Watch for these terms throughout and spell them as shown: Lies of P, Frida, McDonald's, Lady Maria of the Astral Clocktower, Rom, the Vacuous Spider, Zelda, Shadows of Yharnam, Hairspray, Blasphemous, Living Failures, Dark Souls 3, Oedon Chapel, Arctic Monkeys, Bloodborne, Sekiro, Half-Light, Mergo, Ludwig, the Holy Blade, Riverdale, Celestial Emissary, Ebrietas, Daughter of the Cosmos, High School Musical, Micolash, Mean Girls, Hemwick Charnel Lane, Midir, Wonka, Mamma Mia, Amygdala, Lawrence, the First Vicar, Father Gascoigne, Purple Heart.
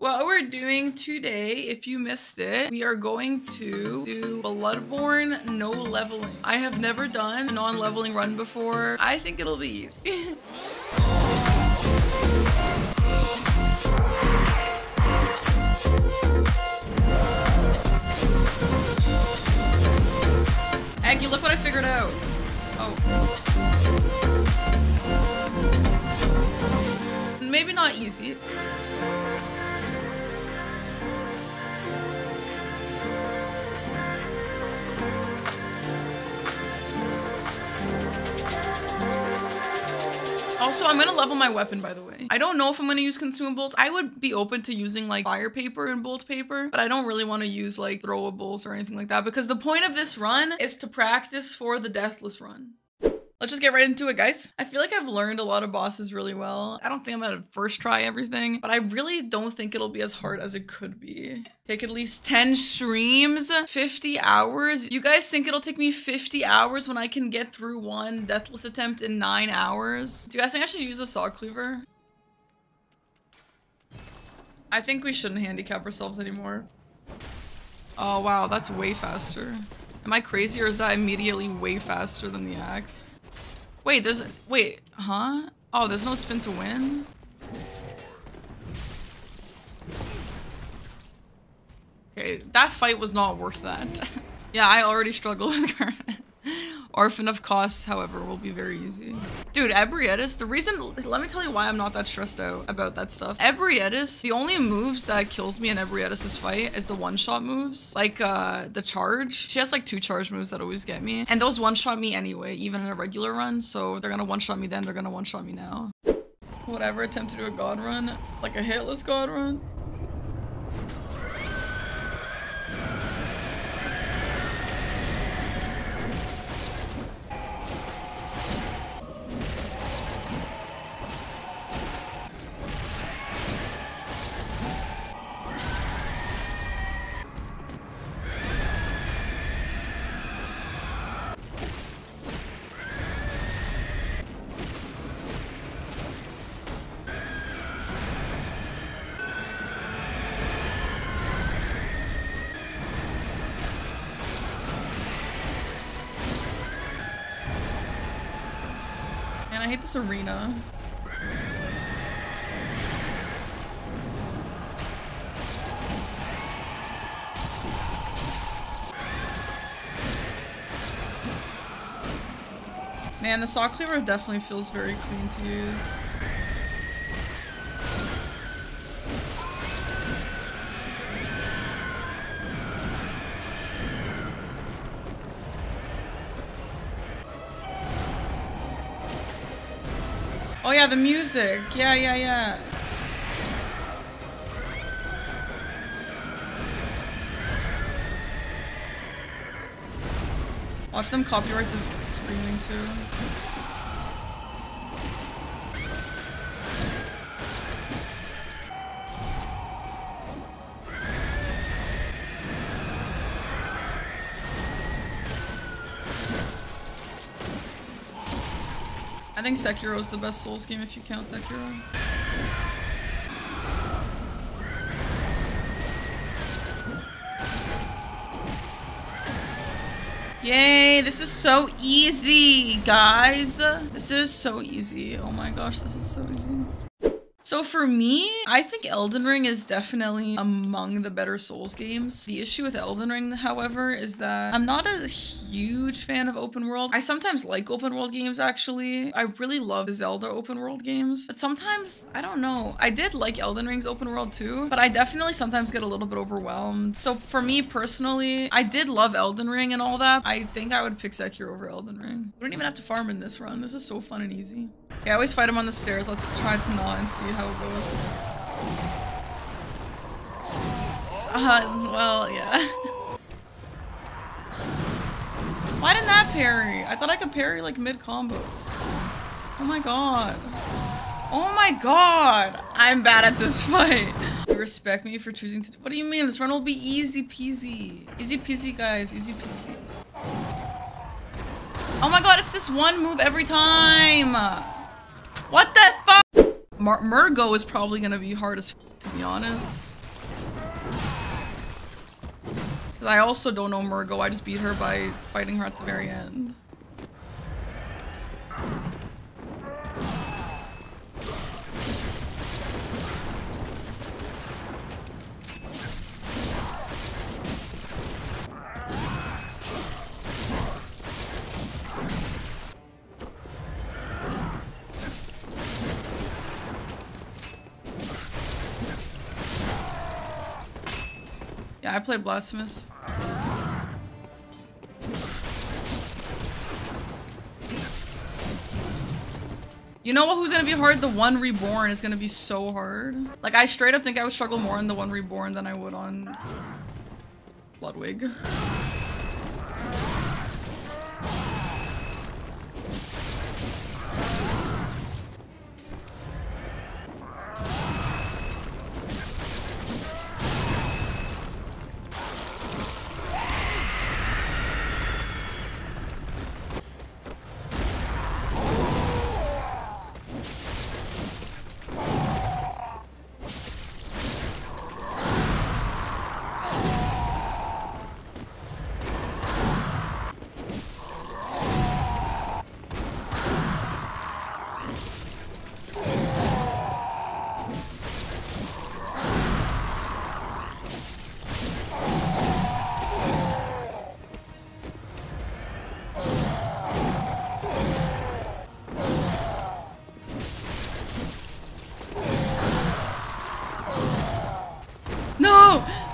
What we're doing today, if you missed it, we are going to do Bloodborne no leveling. I have never done a non-leveling run before. I think it'll be easy. Aggie, look what I figured out. Oh. Maybe not easy. Also, I'm gonna level my weapon, by the way. I don't know if I'm gonna use consumables. I would be open to using like fire paper and bolt paper, but I don't really wanna use like throwables or anything like that because the point of this run is to practice for the deathless run. Let's just get right into it, guys. I feel like I've learned a lot of bosses really well. I don't think I'm gonna first try everything, but I really don't think it'll be as hard as it could be. Take at least 10 streams, 50 hours. You guys think it'll take me 50 hours when I can get through one deathless attempt in 9 hours? Do you guys think I should use a saw cleaver? I think we shouldn't handicap ourselves anymore. Oh wow, that's way faster. Am I crazy or is that immediately way faster than the axe? Wait, wait, huh? Oh, there's no spin to win? Okay, that fight was not worth that. Yeah, I already struggle with Garnet. Orphan of Kos, however, will be very easy. Dude, Ebrietas, the reason, let me tell you why I'm not that stressed out about that stuff. Ebrietas, the only moves that kills me in Ebrietas' fight is the one-shot moves, like the charge. She has like 2 charge moves that always get me. And those one-shot me anyway, even in a regular run. So they're gonna one-shot me then, they're gonna one-shot me now. Whatever, attempt to do a god run, like a hitless god run. I hate this arena. Man, the saw cleaver definitely feels very clean to use. Oh yeah, the music. Yeah. Watch them copyright the screaming too. I think Sekiro is the best Souls game if you count Sekiro. Yay, this is so easy, guys. This is so easy. Oh my gosh, this is so easy. So for me, I think Elden Ring is definitely among the better Souls games. The issue with Elden Ring, however, is that I'm not a huge fan of open world. I sometimes like open world games, actually. I really love the Zelda open world games, but sometimes, I don't know. I did like Elden Ring's open world too, but I definitely sometimes get a little bit overwhelmed. So for me personally, I did love Elden Ring and all that. I think I would pick Sekiro over Elden Ring. We don't even have to farm in this run. This is so fun and easy. Okay, I always fight him on the stairs. Let's try to not and see how it goes. Well, yeah. Why didn't that parry? I thought I could parry like mid-combos. Oh my god. Oh my god! I'm bad at this fight. You respect me for choosing to- What do you mean? This run will be easy peasy. Easy peasy, guys. Easy peasy. Oh my god, it's this one move every time! What the fuck? Mergo is probably gonna be hard as f, to be honest. Cause I also don't know Mergo, I just beat her by fighting her at the very end. I play Blasphemous. You know what, who's gonna be hard? The One Reborn is gonna be so hard. Like, I straight up think I would struggle more on the One Reborn than I would on Ludwig.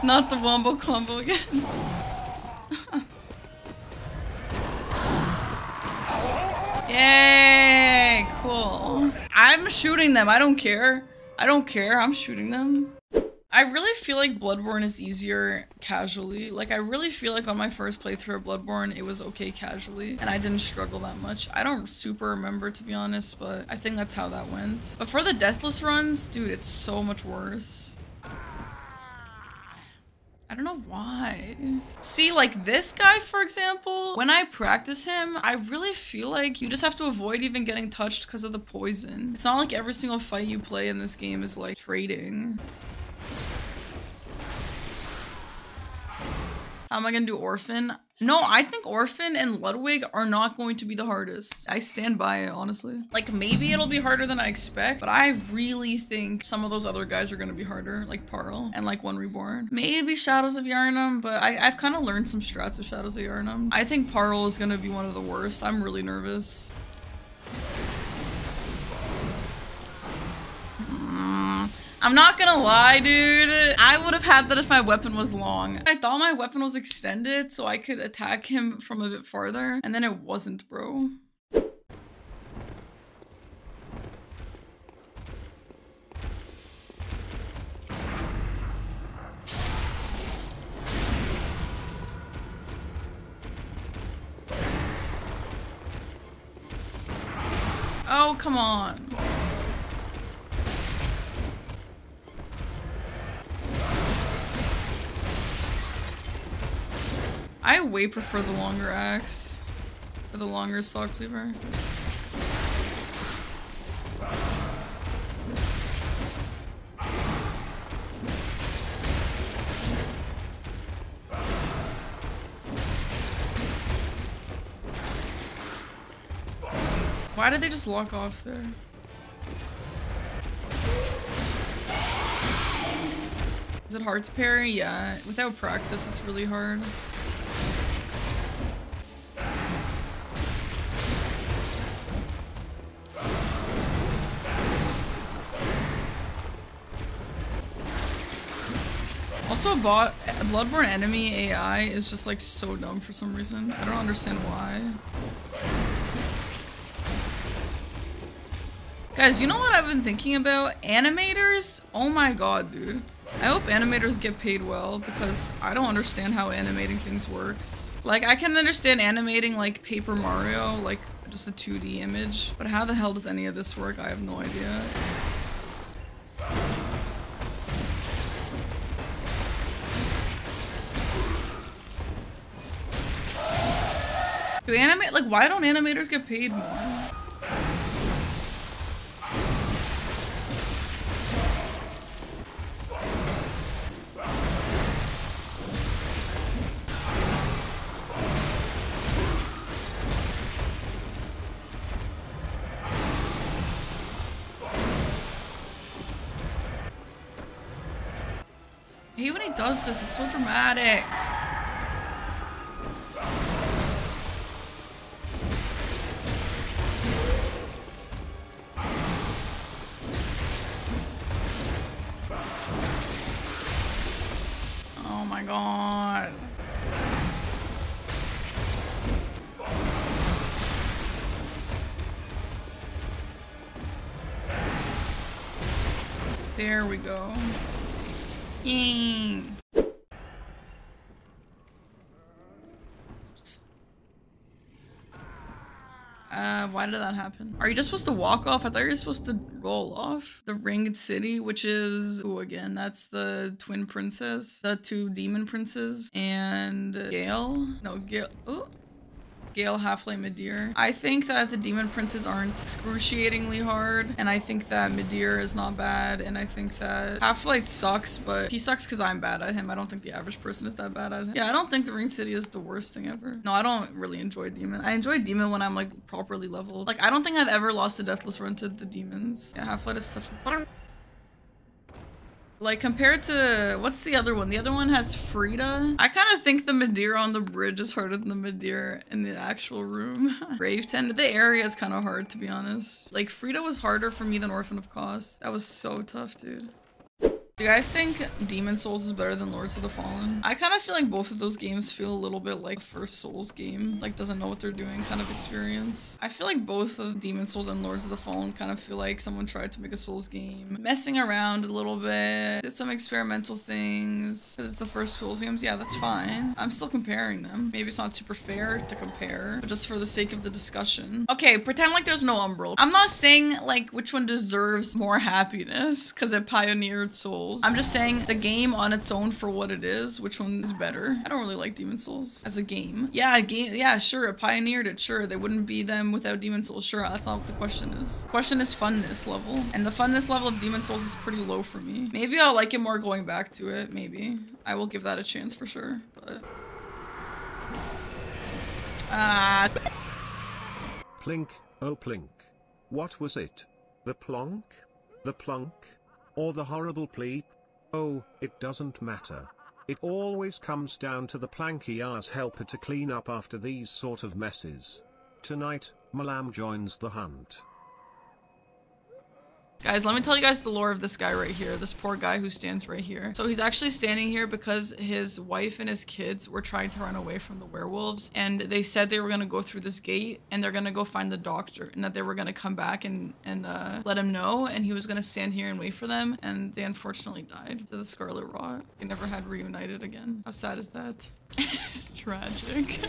Not the wombo combo again. Yay, cool. I'm shooting them, I don't care. I don't care, I'm shooting them. I really feel like Bloodborne is easier casually. Like, I really feel like on my first playthrough of Bloodborne, it was okay casually, and I didn't struggle that much. I don't super remember, to be honest, but I think that's how that went. But for the Deathless runs, dude, it's so much worse. I don't know why. See, like this guy, for example, when I practice him, I really feel like you just have to avoid even getting touched because of the poison. It's not like every single fight you play in this game is like trading. How am I gonna do Orphan? No, I think Orphan and Ludwig are not going to be the hardest. I stand by it, honestly. Like, maybe it'll be harder than I expect, but I really think some of those other guys are gonna be harder, like Paarl and like One Reborn. Maybe Shadows of Yharnam, but I've kind of learned some strats with Shadows of Yharnam. I think Paarl is gonna be one of the worst. I'm really nervous. I'm not gonna lie, dude. I would have had that if my weapon was long. I thought my weapon was extended so I could attack him from a bit farther, and then it wasn't, bro. Oh, come on. I way prefer the longer axe or the longer saw cleaver. Why did they just lock off there? Is it hard to parry? Yeah, without practice, it's really hard. Also, Bloodborne enemy AI is just like so dumb for some reason. I don't understand why. Guys, you know what I've been thinking about? Animators? Oh my god, dude. I hope animators get paid well because I don't understand how animating things works. Like, I can understand animating like Paper Mario, like just a 2D image, but how the hell does any of this work? I have no idea. Like, why don't animators get paid more? I hate when he does this, it's so dramatic. Oh my god. There we go. Yay. Why did that happen? Are you just supposed to walk off? I thought you were supposed to roll off. The Ringed City, which is... Ooh, again, that's the twin princess. The two demon princes. And... Gale? No, Gale... Ooh. Gale, Half-Light, Midir. I think that the demon princes aren't excruciatingly hard, and I think that Midir is not bad, and I think that Half-Light sucks, but he sucks because I'm bad at him. I don't think the average person is that bad at him. Yeah, I don't think the Ring City is the worst thing ever. No, I don't really enjoy demon. I enjoy demon when I'm like properly leveled. Like I don't think I've ever lost a deathless run to the demons. Yeah, Half-Light is such a... Like, compared to... What's the other one? The other one has Frida. I kind of think the Midir on the bridge is harder than the Midir in the actual room. Grave Tender. The area is kind of hard, to be honest. Like, Frida was harder for me than Orphan of Kos. That was so tough, dude. Do you guys think Demon's Souls is better than Lords of the Fallen? I kind of feel like both of those games feel a little bit like the first Souls game, like doesn't know what they're doing kind of experience. I feel like both of Demon's Souls and Lords of the Fallen kind of feel like someone tried to make a Souls game, messing around a little bit, did some experimental things. Because it's the first Souls games, yeah, that's fine. I'm still comparing them. Maybe it's not super fair to compare, but just for the sake of the discussion. Okay, pretend like there's no Umbral. I'm not saying like which one deserves more happiness because it pioneered Souls. I'm just saying the game on its own for what it is, which one is better? I don't really like Demon Souls as a game. Yeah, sure, it pioneered it, sure. They wouldn't be them without Demon Souls, sure. That's not what the question is. The question is funness level. And the funness level of Demon Souls is pretty low for me. Maybe I'll like it more going back to it, maybe. I will give that a chance for sure, but... Plink, oh plink. What was it? The plonk? The plonk? Or the horrible plea? Oh, it doesn't matter. It always comes down to the plankyar's helper to clean up after these sort of messes. Tonight, Malam joins the hunt. Guys, let me tell you guys the lore of this guy right here, this poor guy who stands right here. So he's actually standing here because his wife and his kids were trying to run away from the werewolves, and they said they were going to go through this gate and they're going to go find the doctor, and that they were going to come back and let him know, and he was going to stand here and wait for them, and they unfortunately died to the Scarlet Rot. They never had reunited again. How sad is that? It's tragic.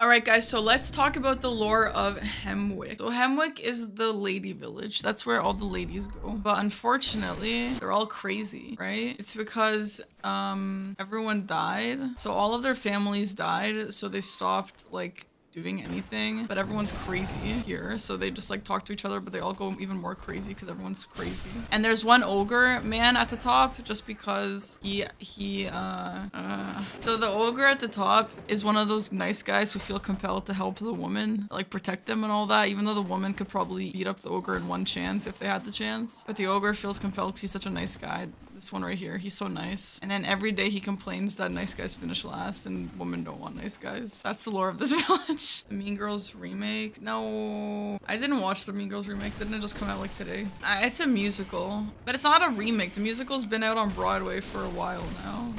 Alright guys, so let's talk about the lore of Hemwick. So Hemwick is the lady village. That's where all the ladies go. But unfortunately, they're all crazy, right? It's because everyone died. So all of their families died, so they stopped like doing anything, but everyone's crazy here, so they just like talk to each other, but they all go even more crazy because everyone's crazy. And there's one ogre man at the top just because so the ogre at the top is one of those nice guys who feel compelled to help the woman, like protect them and all that, even though the woman could probably beat up the ogre in one chance if they had the chance, but the ogre feels compelled because he's such a nice guy. This one right here, he's so nice, and then every day he complains that nice guys finish last and women don't want nice guys. That's the lore of this village. The Mean Girls remake? No, I didn't watch the Mean Girls remake. Didn't it just come out like today? It's a musical, but it's not a remake. The musical's been out on Broadway for a while now.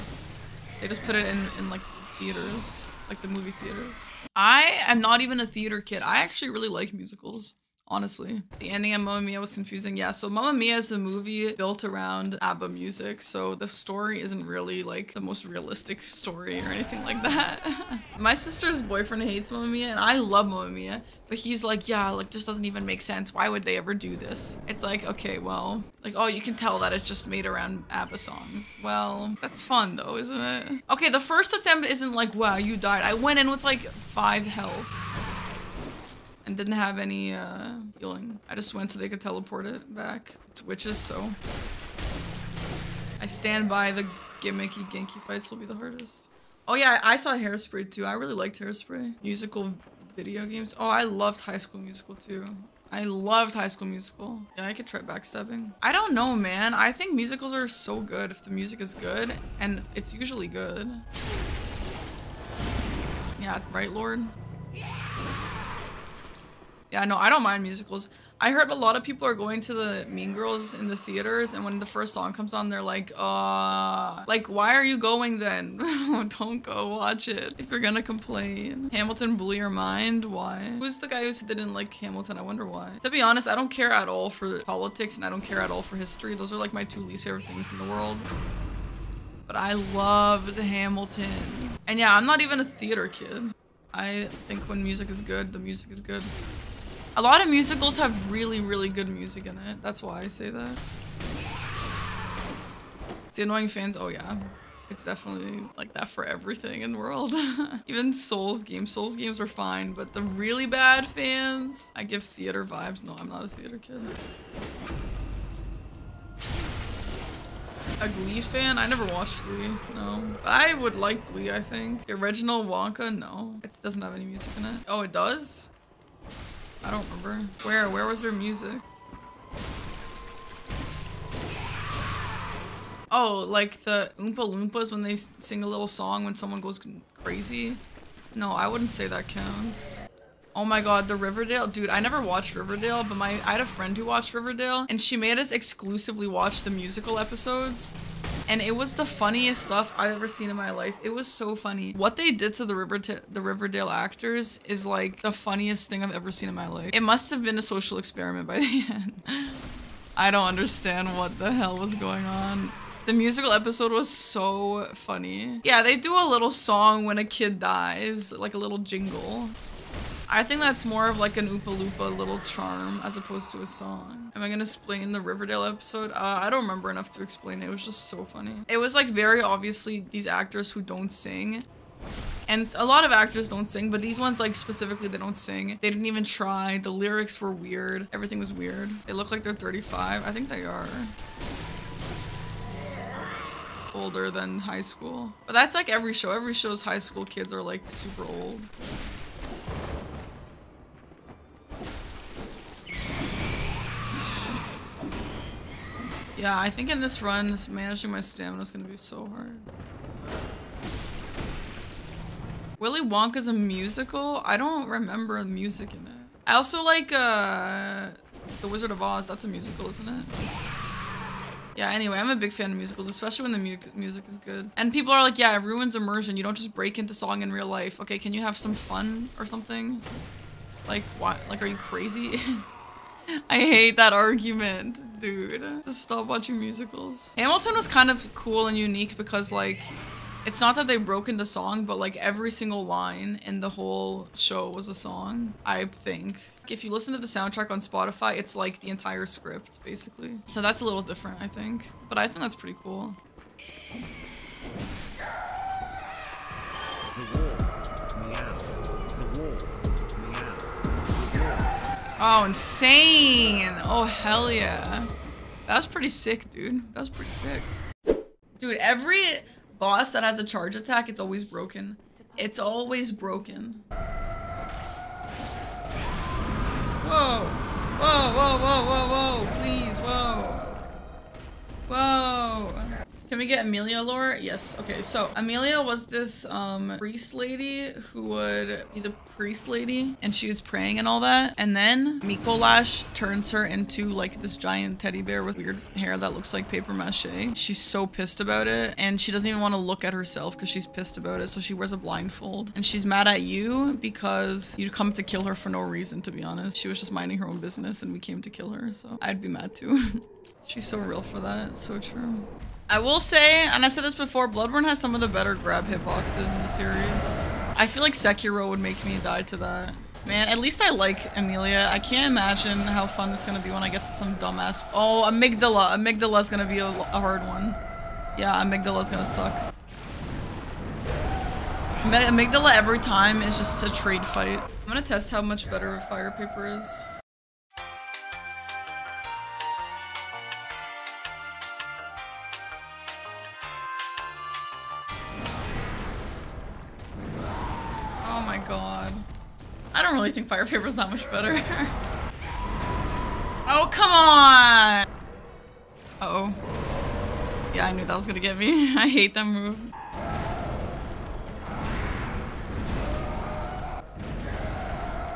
They just put it in like theaters, like the movie theaters. I am not even a theater kid. I actually really like musicals. Honestly, the ending of Mamma Mia was confusing. Yeah, so Mamma Mia is a movie built around ABBA music, so the story isn't really like the most realistic story or anything like that. My sister's boyfriend hates Mamma Mia, and I love Mamma Mia, but he's like, yeah, like this doesn't even make sense. Why would they ever do this? It's like, okay, well, like, oh, you can tell that it's just made around ABBA songs. Well, that's fun though, isn't it? Okay, the first attempt isn't like, wow, you died. I went in with like 5 health. And didn't have any healing. I just went so they could teleport it back. It's witches, so I stand by the gimmicky Genki fights will be the hardest. Oh yeah, I saw Hairspray too. I really liked Hairspray. Musical video games. Oh, I loved High School Musical too. I loved High School Musical. Yeah, I could try backstabbing. I don't know, man. I think musicals are so good if the music is good, and it's usually good. Yeah, right, Lord? Yeah, no, I don't mind musicals. I heard a lot of people are going to the Mean Girls in the theaters, and when the first song comes on, they're like, why are you going then? Don't go watch it if you're gonna complain. Hamilton blew your mind? Why? Who's the guy who said they didn't like Hamilton? I wonder why. To be honest, I don't care at all for politics, and I don't care at all for history. Those are like my two least favorite things in the world. But I loved Hamilton. And yeah, I'm not even a theater kid. I think when music is good, the music is good. A lot of musicals have really, really good music in it. That's why I say that. It's the annoying fans. Oh yeah, it's definitely like that for everything in the world. Even Souls games are fine, but the really bad fans, I give theater vibes. No, I'm not a theater kid. A Glee fan? I never watched Glee, no. But I would like Glee, I think. Reginald Wonka? No. It doesn't have any music in it. Oh, it does? I don't remember. Where was their music? Oh, like the Oompa Loompas when they sing a little song when someone goes crazy? No, I wouldn't say that counts. Oh my god, the Riverdale. Dude, I never watched Riverdale, but I had a friend who watched Riverdale, and she made us exclusively watch the musical episodes. And it was the funniest stuff I've ever seen in my life. It was so funny. What they did to the Riverdale actors is like the funniest thing I've ever seen in my life. It must have been a social experiment by the end. I don't understand what the hell was going on. The musical episode was so funny. Yeah, they do a little song when a kid dies, like a little jingle. I think that's more of like an Oompa Loompa little charm as opposed to a song. Am I gonna explain the Riverdale episode? I don't remember enough to explain it. It was just so funny. It was like very obviously these actors who don't sing. And a lot of actors don't sing, but these ones like specifically, they don't sing. They didn't even try. The lyrics were weird. Everything was weird. They look like they're 35. I think they are. Older than high school. But that's like every show. Every show's high school kids are like super old. Yeah, I think in this run, managing my stamina is gonna be so hard. Willy Wonka's a musical? I don't remember the music in it. I also like, The Wizard of Oz. That's a musical, isn't it? Yeah, anyway, I'm a big fan of musicals, especially when the music is good. And people are like, yeah, it ruins immersion. You don't just break into song in real life. Okay, can you have some fun or something? Like, what? Like, are you crazy? I hate that argument. Dude, just stop watching musicals. Hamilton was kind of cool and unique because like, it's not that they broke into song, but like every single line in the whole show was a song, I think. If you listen to the soundtrack on Spotify, it's like the entire script basically. So that's a little different, I think, but I think that's pretty cool. Oh, insane! Oh, hell yeah. That was pretty sick, dude. That was pretty sick. Dude, every boss that has a charge attack, it's always broken. It's always broken. Whoa. Whoa, whoa, whoa, whoa, whoa. Please, whoa. Whoa. Can we get Amelia lore? Yes. Okay, so Amelia was this priest lady who would be the priest lady, and she was praying and all that. And then Mikolash turns her into like this giant teddy bear with weird hair that looks like paper mache. She's so pissed about it, and she doesn't even want to look at herself because she's pissed about it. So she wears a blindfold, and she's mad at you because you come to kill her for no reason, to be honest. She was just minding her own business, and we came to kill her, so I'd be mad too. She's so real for that. So true. I will say, and I've said this before, Bloodborne has some of the better grab hitboxes in the series. I feel like Sekiro would make me die to that. Man, at least I like Amelia. I can't imagine how fun it's gonna be when I get to some dumbass. Oh, Amygdala. Amygdala's gonna be a hard one. Yeah, Amygdala's gonna suck. Amygdala every time is just a trade fight. I'm gonna test how much better Fire Paper is. God. I don't really think Fire Paper is that much better. Oh, come on! Uh-oh. Yeah, I knew that was gonna get me. I hate that move.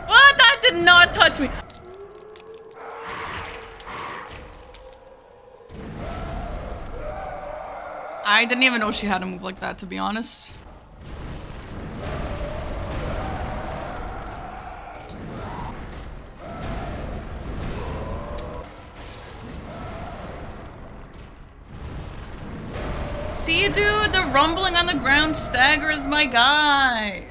What? That did not touch me! I didn't even know she had a move like that, to be honest. See, dude, the rumbling on the ground staggers my guy.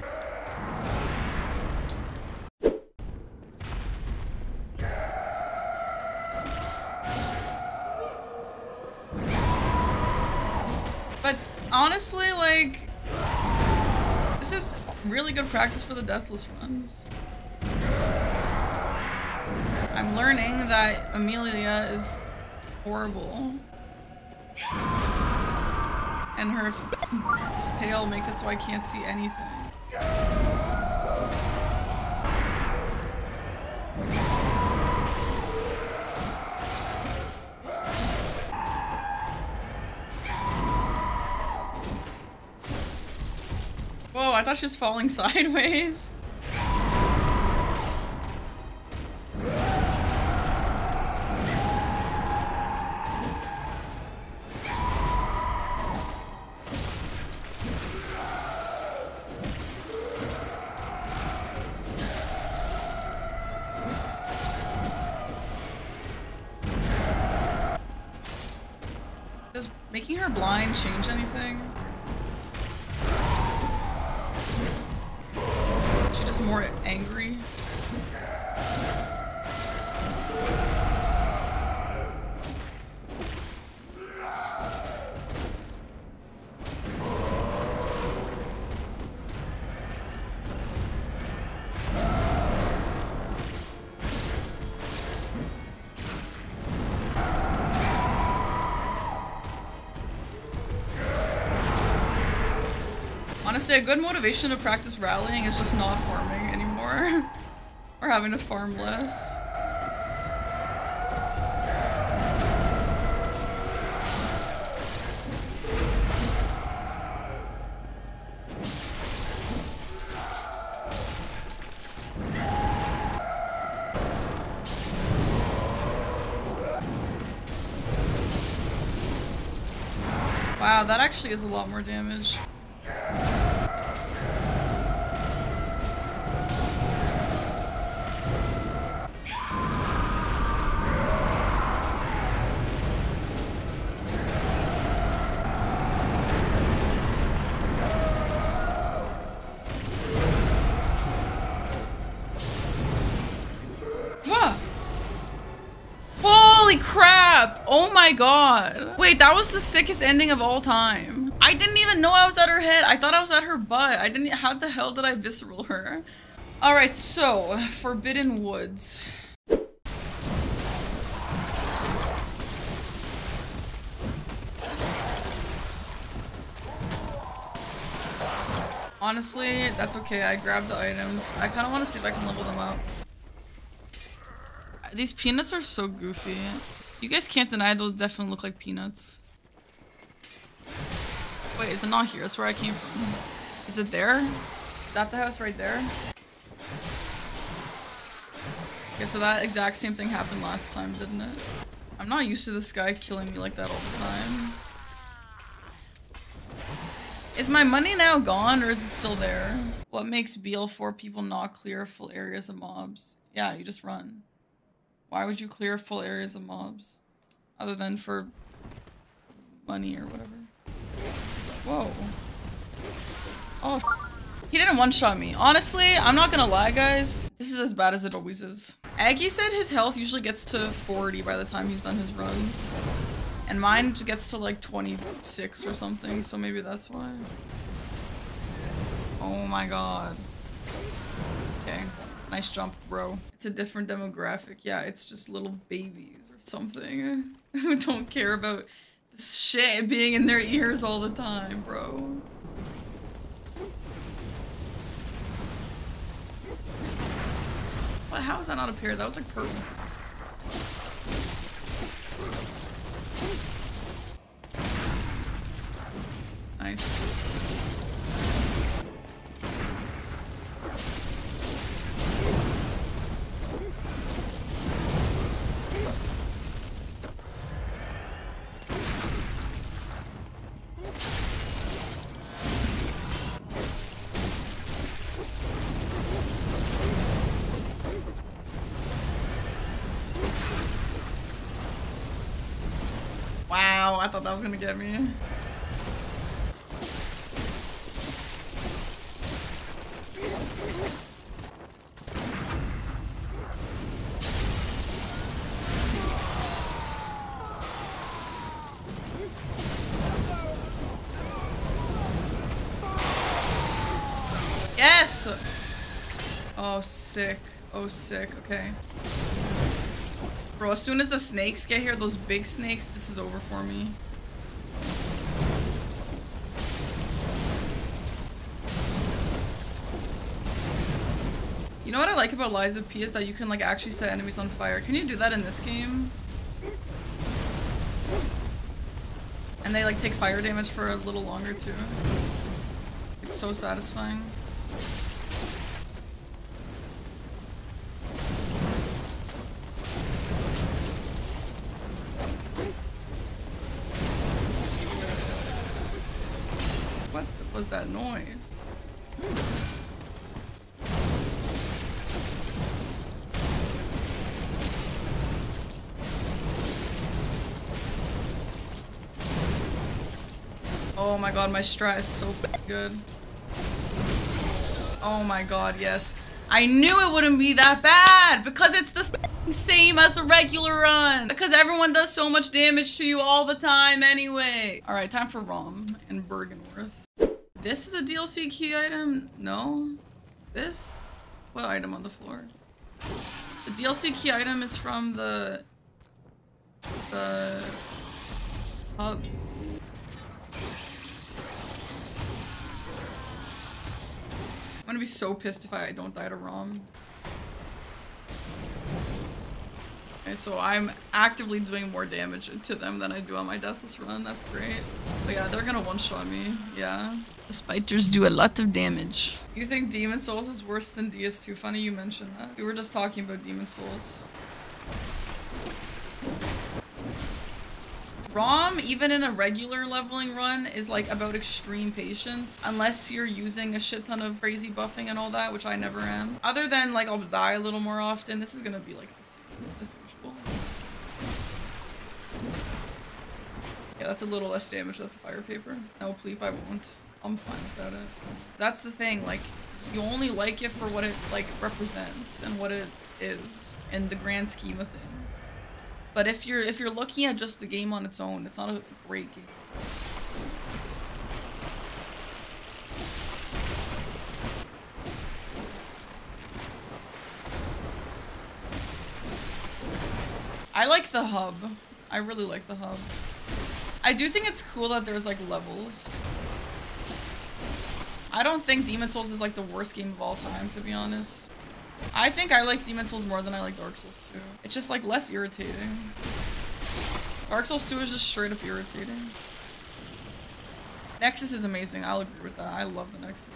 But honestly, like, this is really good practice for the deathless runs. I'm learning that Amelia is horrible. And her tail makes it so I can't see anything. Whoa, I thought she was falling sideways. Blind change anything? Is she just more angry? A good motivation to practice rallying is just not farming anymore. Or having to farm less. Wow, that actually is a lot more damage. God. Wait, that was the sickest ending of all time. I didn't even know I was at her head. I thought I was at her butt. I didn't- how the hell did I visceral her? Alright, so, Forbidden Woods. Honestly, that's okay. I grabbed the items. I kind of want to see if I can level them up. These peanuts are so goofy. You guys can't deny those definitely look like peanuts. Wait, is it not here? That's where I came from. Is it there? Is that the house right there? Okay, so that exact same thing happened last time, didn't it? I'm not used to this guy killing me like that all the time. Is my money now gone or is it still there? What makes BL4 people not clear full areas of mobs? Yeah, you just run. Why would you clear full areas of mobs? Other than for money or whatever. Whoa. Oh, he didn't one-shot me. Honestly, I'm not gonna lie, guys. This is as bad as it always is. Aggie said his health usually gets to 40 by the time he's done his runs. And mine gets to like 26 or something, so maybe that's why. Oh my god. Okay. Nice jump, bro. It's a different demographic. Yeah, it's just little babies or something who don't care about this shit being in their ears all the time, bro. Well, how is that not a pair? That was like perfect. Nice. Wow, I thought that was gonna get me. Yes! Oh, sick. Oh, sick. Okay. Bro, as soon as the snakes get here, those big snakes, this is over for me. You know what I like about Lies of P is that you can, like, actually set enemies on fire. Can you do that in this game? And they, like, take fire damage for a little longer, too. It's so satisfying. What was that noise? Oh my god, my strat is so good. Oh my god, yes. I knew it wouldn't be that bad because it's the same as a regular run. Because everyone does so much damage to you all the time anyway. Alright, time for Rom and Bergenworth. This is a DLC key item? No? This? What item on the floor? The DLC key item is from the hub. I'm gonna be so pissed if I don't die to Rom. Okay, so I'm actively doing more damage to them than I do on my deathless run. That's great. But yeah, they're gonna one-shot me. Yeah. The spiders do a lot of damage. You think Demon's Souls is worse than DS2? Funny you mentioned that. We were just talking about Demon's Souls. Rom, even in a regular leveling run, is like about extreme patience, unless you're using a shit ton of crazy buffing and all that, which I never am. Other than like I'll die a little more often, this is gonna be like the same as usual. Yeah, that's a little less damage with the fire paper. No, pleep, I won't. I'm fine without it. That's the thing, like, you only like it for what it, like, represents and what it is in the grand scheme of things. But if you're looking at just the game on its own, it's not a great game. I like the hub. I really like the hub. I do think it's cool that there's like levels. I don't think Demon's Souls is like the worst game of all time, to be honest. I think I like Demon's Souls more than I like Dark Souls 2. It's just like less irritating. Dark Souls 2 is just straight up irritating. Nexus is amazing. I'll agree with that. I love the Nexus.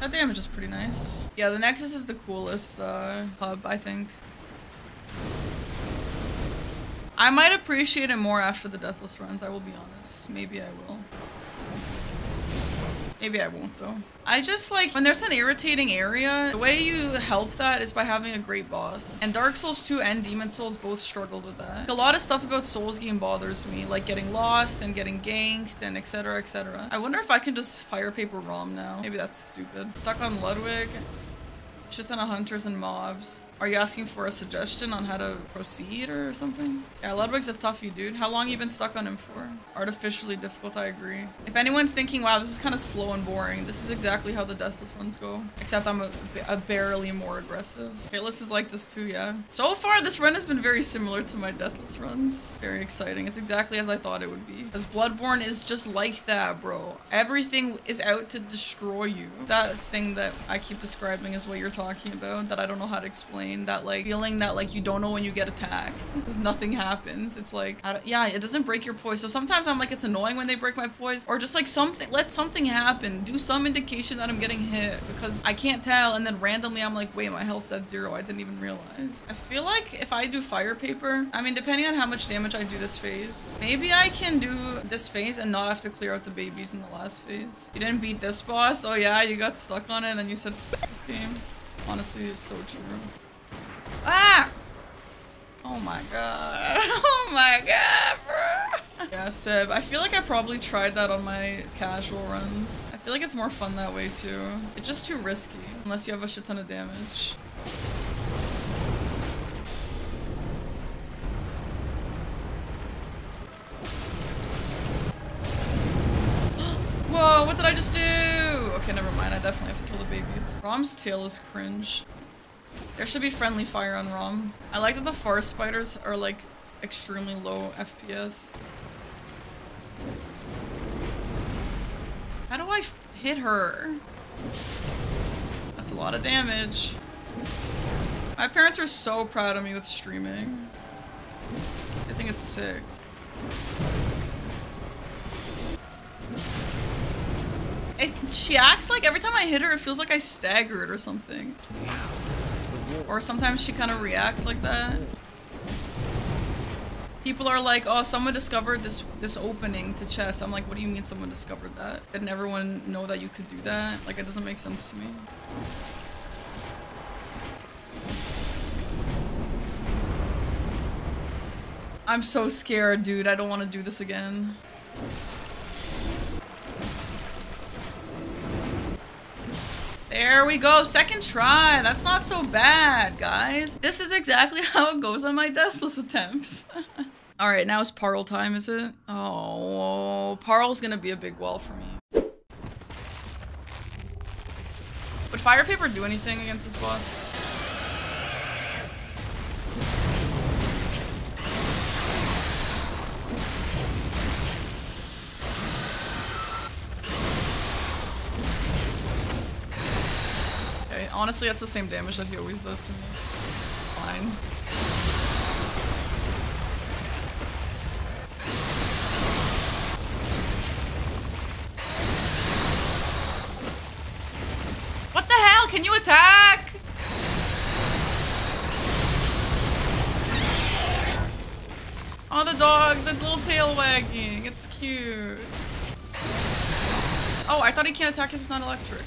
That damage is pretty nice. Yeah, the Nexus is the coolest hub, I think. I might appreciate it more after the deathless runs, I will be honest. Maybe I will. Maybe I won't, though. I just, like, when there's an irritating area, the way you help that is by having a great boss. And Dark Souls 2 and Demon's Souls both struggled with that. Like, a lot of stuff about Souls game bothers me, like getting lost and getting ganked and etc, etc. I wonder if I can just fire paper Rom now. Maybe that's stupid. Stuck on Ludwig. Shit ton of hunters and mobs. Are you asking for a suggestion on how to proceed or something? Yeah, Ludwig's a toughie, dude. How long you been stuck on him for? Artificially difficult, I agree. If anyone's thinking, wow, this is kind of slow and boring, this is exactly how the deathless ones go. Except I'm a barely more aggressive. Hitless is like this too, yeah. So far, this run has been very similar to my deathless runs. Very exciting. It's exactly as I thought it would be. Because Bloodborne is just like that, bro. Everything is out to destroy you. That thing that I keep describing is what you're talking about, that I don't know how to explain. That like feeling that like you don't know when you get attacked because nothing happens. It's like yeah, it doesn't break your poise. So sometimes I'm like, it's annoying when they break my poise, or just like something, let something happen, do some indication that I'm getting hit, because I can't tell, and then randomly I'm like, wait, my health's at zero, I didn't even realize. I feel like if I do fire paper, I mean, depending on how much damage I do this phase, maybe I can do this phase and not have to clear out the babies in the last phase. You didn't beat this boss? Oh yeah, you got stuck on it and then you said F this game. Honestly, it's so true. Ah! Oh my god. Oh my god, bro. Yeah, Seb. I feel like I probably tried that on my casual runs. I feel like it's more fun that way too. It's just too risky. Unless you have a shit ton of damage. Whoa, what did I just do? Okay, never mind. I definitely have to kill the babies. Rom's tail is cringe. There should be friendly fire on Rom. I like that the forest spiders are like extremely low FPS. How do I hit her? That's a lot of damage. My parents are so proud of me with streaming. I think it's sick. She acts like every time I hit her, it feels like I staggered or something. Or sometimes she kind of reacts like that. People are like, oh, someone discovered this opening to chest. I'm like, what do you mean someone discovered that? Didn't everyone know that you could do that? Like, it doesn't make sense to me. I'm so scared, dude. I don't want to do this again. There we go, second try. That's not so bad, guys. This is exactly how it goes on my deathless attempts. All right, now it's Paarl time, is it? Oh, Paarl's gonna be a big wall for me. Would fire paper do anything against this boss? Honestly, that's the same damage that he always does to me. Fine. What the hell? Can you attack? Oh, the dog, the little tail wagging. It's cute. Oh, I thought he can't attack if it's not electric.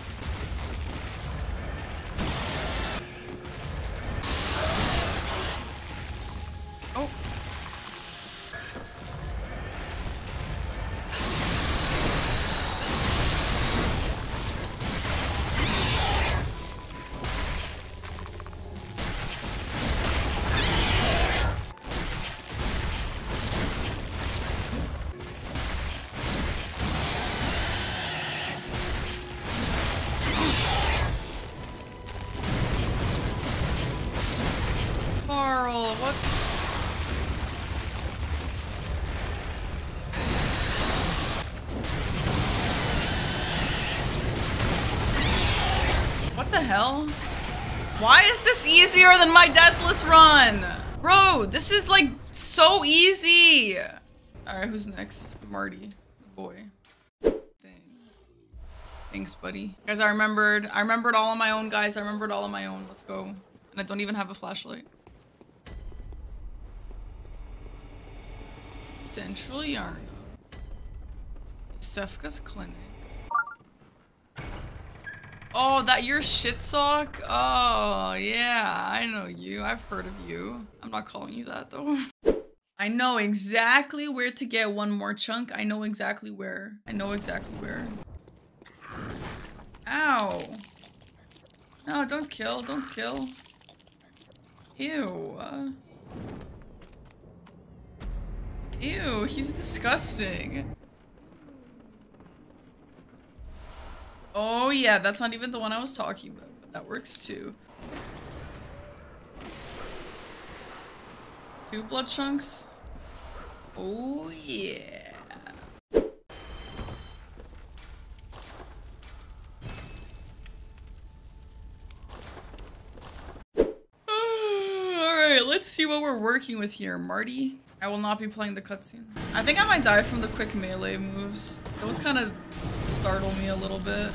Hell? Why is this easier than my deathless run? Bro, this is like so easy. All right, who's next? Marty, boy. Thanks, buddy. Guys, I remembered all on my own, guys. I remembered all on my own. Let's go. And I don't even have a flashlight. Central Yharnam. Sefka's clinic. Oh, that your shit sock? Oh, yeah, I know you. I've heard of you. I'm not calling you that, though. I know exactly where to get one more chunk. I know exactly where. I know exactly where. Ow. No, don't kill. Don't kill. Ew. Ew, he's disgusting. Oh yeah, that's not even the one I was talking about, but that works too. 2 blood chunks? Oh yeah. Alright, let's see what we're working with here, Marty. I will not be playing the cutscene. I think I might die from the quick melee moves. Those kind of startle me a little bit.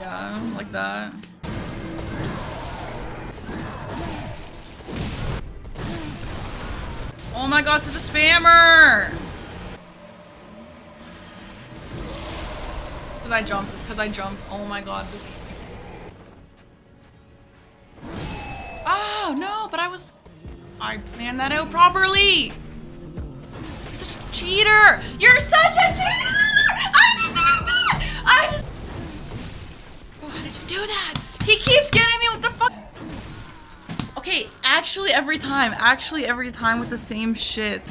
Yeah, like that. Oh my god, such a spammer! Because I jumped, it's because I jumped. Oh my god. Oh no, but I planned that out properly! You're such a cheater! You're such a cheater! I deserve that! Oh, how did you do that? He keeps getting me with the fuck. Okay, actually every time with the same shit.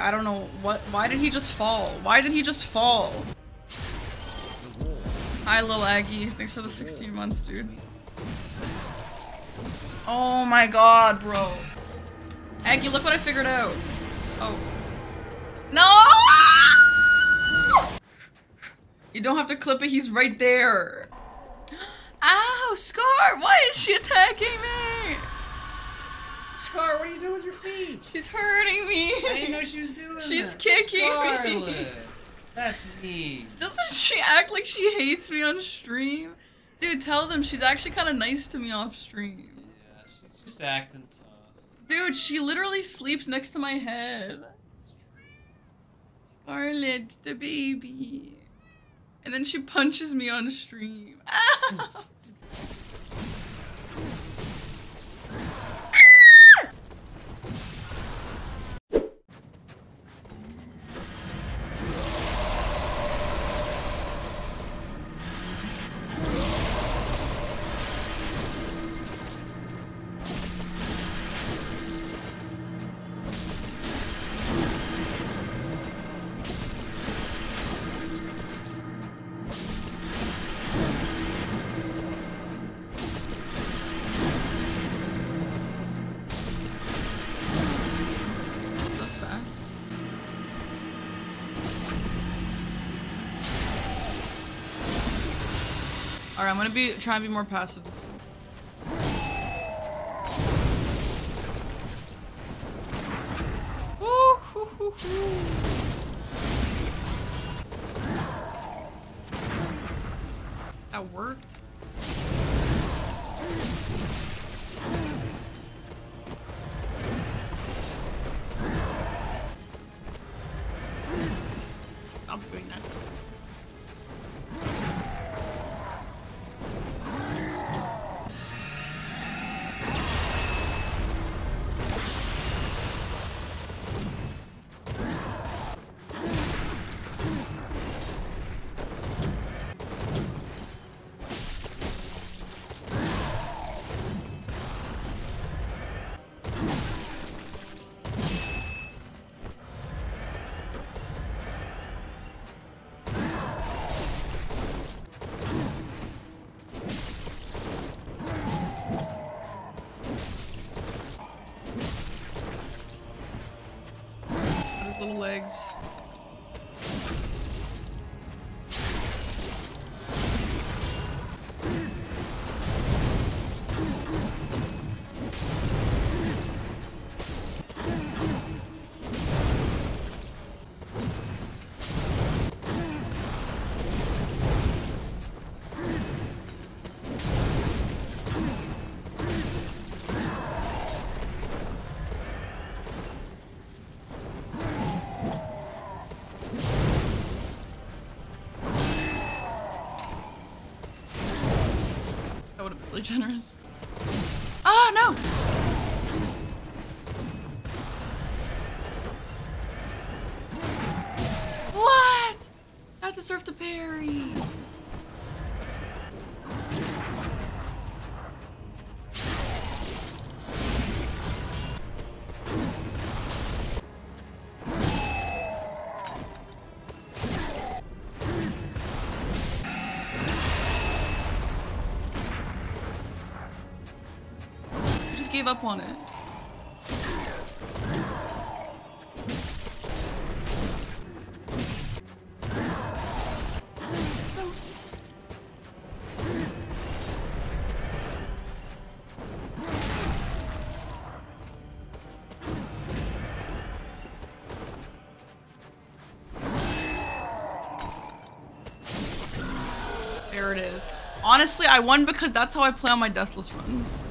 I don't know what. Why did he just fall? Why did he just fall? Hi, Lil Aggie. Thanks for the 16 months, dude. Oh my god, bro. Aggie, look what I figured out. Oh. No! You don't have to clip it, he's right there. Ow, Scar! Why is she attacking me? Scar, what are you doing with your feet? She's hurting me. I didn't know she was doing that. Kicking Scarlet. Me. That's mean. Doesn't she act like she hates me on stream? Dude, tell them she's actually kind of nice to me off stream. Yeah, she's just acting tough. Dude, she literally sleeps next to my head. Scarlet, the baby. And then she punches me on stream. Ow! Alright, I'm gonna be trying to be more passive this time. Woo, hoo, hoo, hoo. That worked. Stop doing that. Legs. really generous. Oh no! What? I deserve to parry. Up on it. There it is. Honestly, I won because that's how I play on my deathless runs.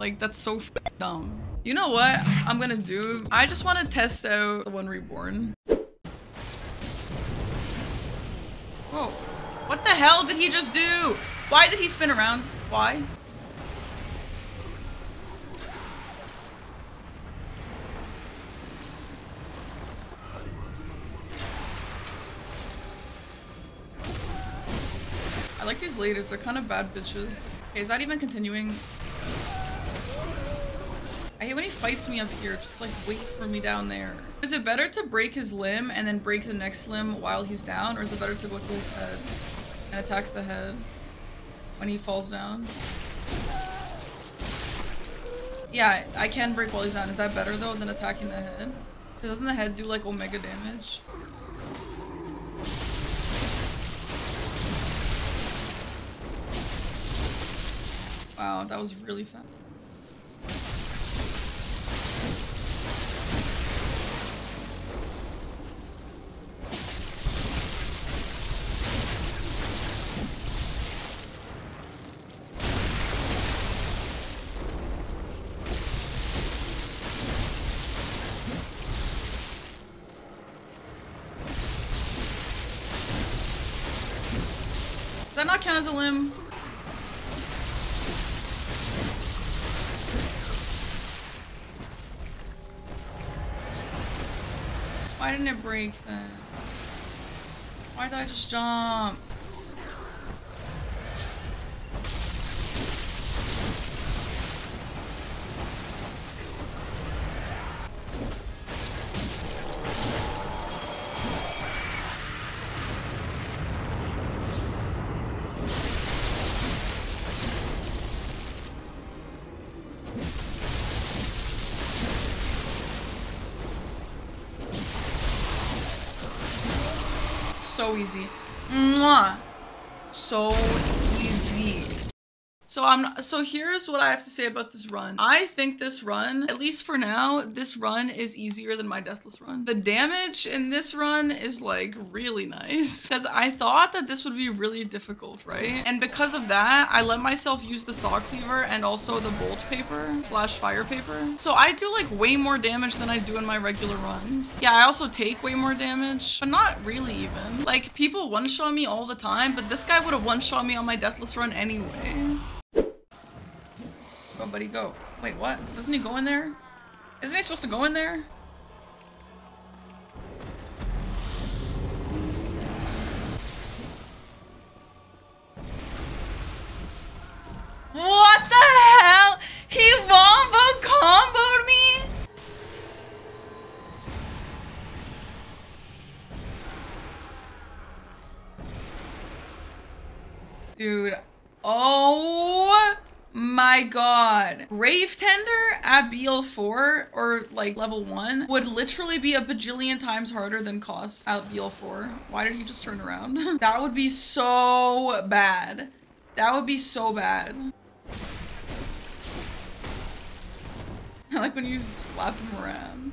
Like, that's so f***ing dumb. You know what I'm gonna do? I just wanna test out The One Reborn. Whoa. What the hell did he just do? Why did he spin around? Why? I like these ladies, they're kind of bad bitches. Okay, is that even continuing? I hate when he fights me up here, just like wait for me down there. Is it better to break his limb and then break the next limb while he's down, or is it better to go to his head and attack the head when he falls down? Yeah, I can break while he's down. Is that better though than attacking the head? Because doesn't the head do like omega damage? Wow, that was really fast. Does that not count as a limb? Why didn't it break then? Why did I just jump? So easy. Mwah. So easy. So here's what I have to say about this run. I think this run, at least for now, this run is easier than my deathless run. The damage in this run is like really nice because I thought that this would be really difficult, right? And because of that, I let myself use the saw cleaver and also the bolt paper / fire paper. So I do like way more damage than I do in my regular runs. Yeah, I also take way more damage, but not really even. Like people one-shot me all the time, but this guy would have one-shot me on my deathless run anyway. Go, buddy, go. Wait, what? Doesn't he go in there? Isn't he supposed to go in there? What the hell? He wombo comboed me? Dude. Oh. My god. Grave Tender at BL4 or like level 1 would literally be a bajillion times harder than Kos at BL4. Why did he just turn around? That would be so bad. That would be so bad. I like when you slap him around.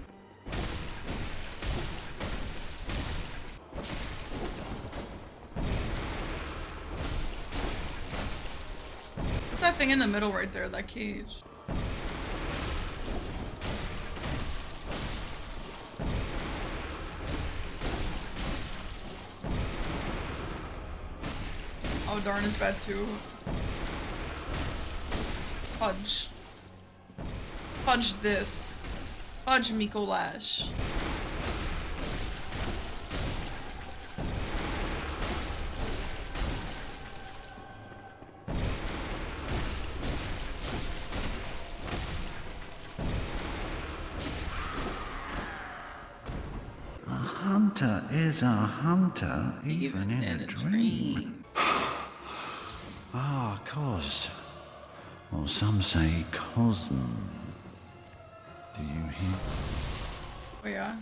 That thing in the middle right there, that cage. Oh darn, it's bad too. Fudge. Fudge this. Fudge Mikolash. Is a hunter even in a dream. Ah, Kos. Or some say Cosm. Do you hear? Oh yeah.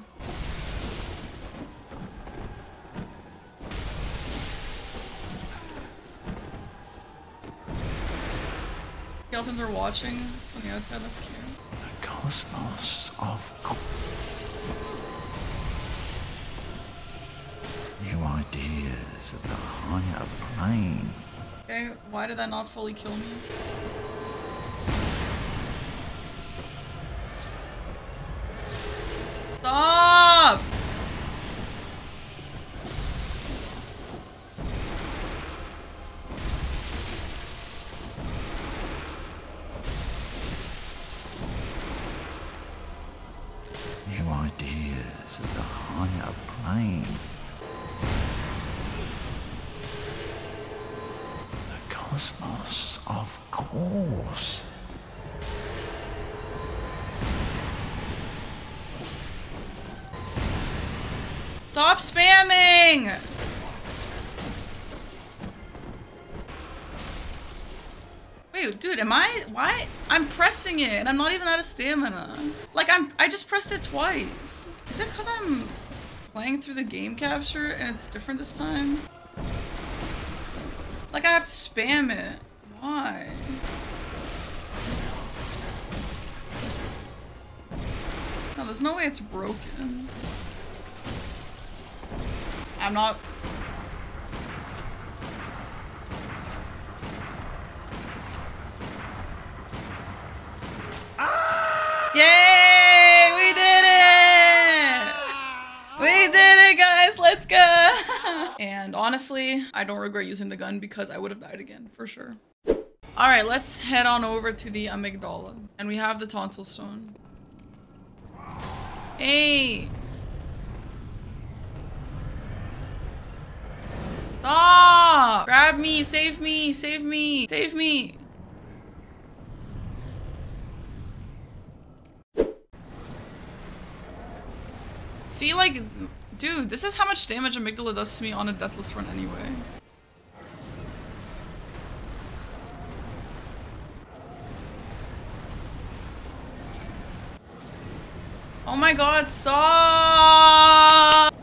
Skeletons are watching from the outside, that's cute. The cosmos of Kos. New ideas of the higher plane. Okay, why did that not fully kill me? Stop! New ideas of the higher plane. Cosmos, of course. Stop spamming. Wait, dude, am I? Why? I'm pressing it and I'm not even out of stamina. Like I just pressed it twice. Is it because I'm playing through the game capture and it's different this time? Like, I have to spam it. Why? No, there's no way it's broken. I'm not... Ah! Yay! We did it! We did it, guys! Let's go! And honestly, I don't regret using the gun because I would have died again, for sure. Alright, let's head on over to the Amygdala. And we have the Tonsil Stone. Hey! Stop! Grab me! Save me! Save me! Save me! See, like... Dude, this is how much damage Amygdala does to me on a deathless run anyway. Oh my god, stop!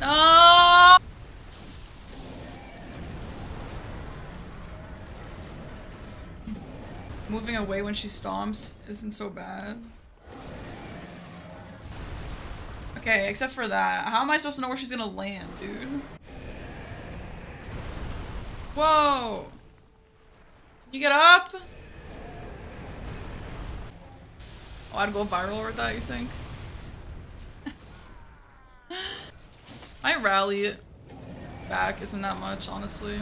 No! Moving away when she stomps isn't so bad. Okay, except for that. How am I supposed to know where she's gonna land, dude? Whoa! You get up? Oh, I'd go viral with that, you think? My rally back isn't that much, honestly.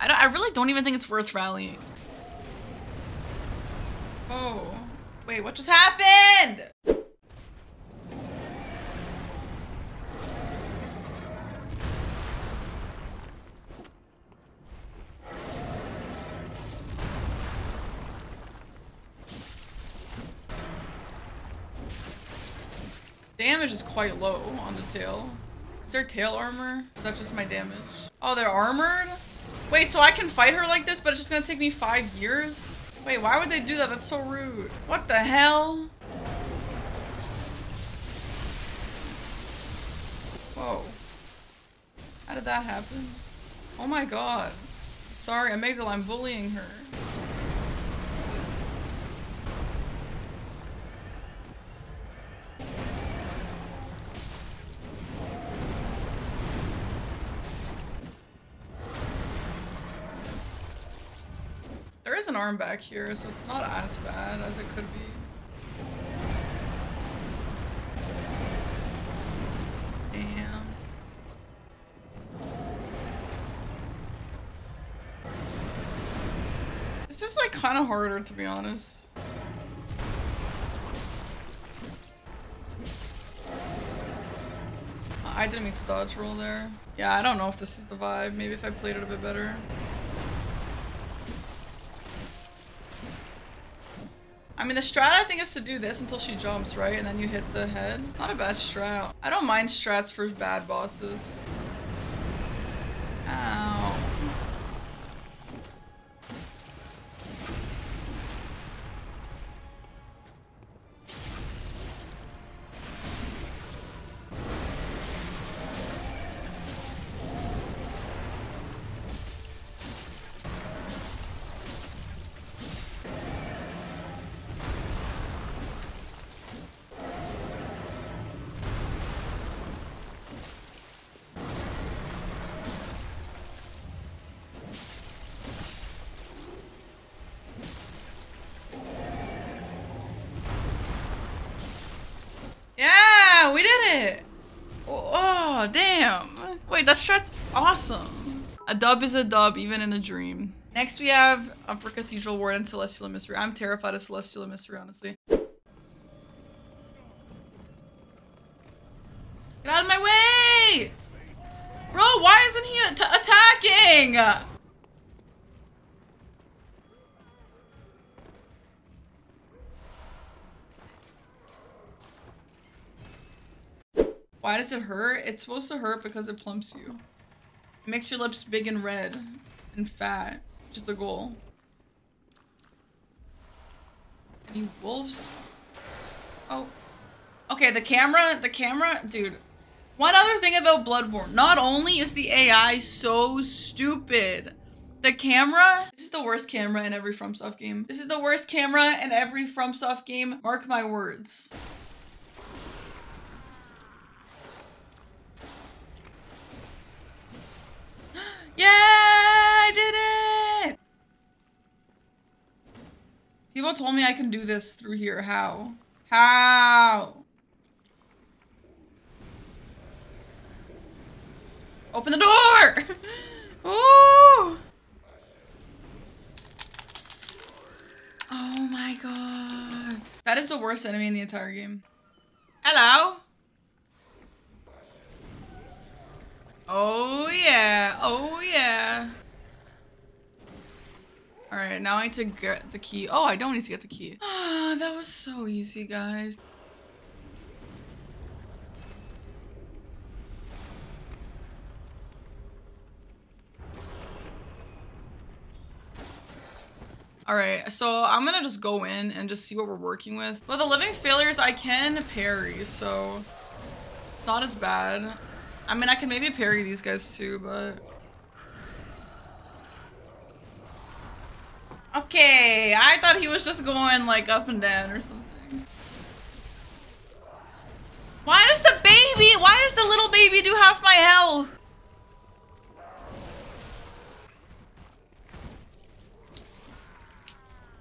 I really don't even think it's worth rallying. Oh, wait, what just happened? Damage is quite low on the tail. Is there tail armor? Is that just my damage? Oh, they're armored? Wait, so I can fight her like this, but it's just gonna take me 5 years? Wait, why would they do that? That's so rude. What the hell? Whoa. How did that happen? Oh my god. Sorry, Amygdala, I'm bullying her. There's an arm back here, so it's not as bad as it could be. Damn. This is like kind of harder, to be honest. I didn't mean to dodge roll there. Yeah, I don't know if this is the vibe. Maybe if I played it a bit better. I mean, the strat I think is to do this until she jumps, right? And then you hit the head. Not a bad strat. I don't mind strats for bad bosses. Ow. That strat's awesome. A dub is a dub, even in a dream. Next we have Upper Cathedral Ward and Celestial Mystery. I'm terrified of Celestial Mystery, honestly. Get out of my way! Bro, why isn't he attacking? Why does it hurt? It's supposed to hurt because it plumps you. It makes your lips big and red and fat, which is the goal. Any wolves? Oh. Okay, the camera, dude. One other thing about Bloodborne, not only is the AI so stupid, the camera, this is the worst camera in every FromSoft game. This is the worst camera in every FromSoft game, mark my words. Yeah, I did it! People told me I can do this through here. How? How? Open the door! Ooh! Oh my god. That is the worst enemy in the entire game. Hello? Oh yeah, oh yeah. All right, now I need to get the key. Oh, I don't need to get the key. Ah, that was so easy, guys. All right, so I'm gonna just go in and just see what we're working with. Well, the living failures, I can parry, so it's not as bad. I mean, I can maybe parry these guys too, but... Okay, I thought he was just going like up and down or something. Why does the little baby do half my health?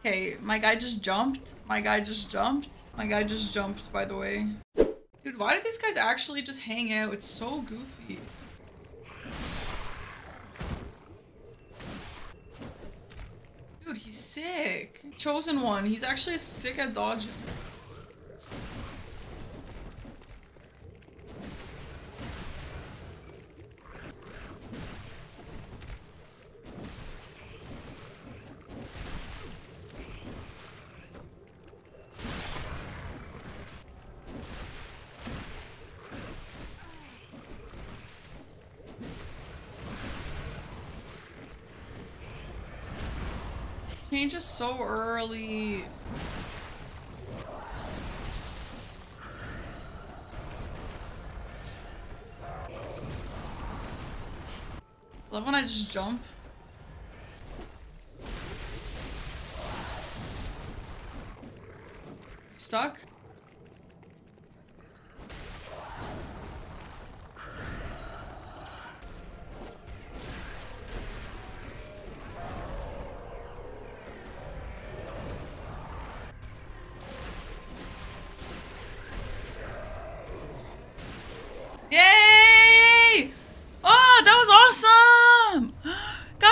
Okay, my guy just jumped, by the way. Dude, why do these guys actually just hang out? It's so goofy. Dude, he's sick. Chosen one. He's actually sick at dodging. Changes so early. Love when I just jump. Stuck?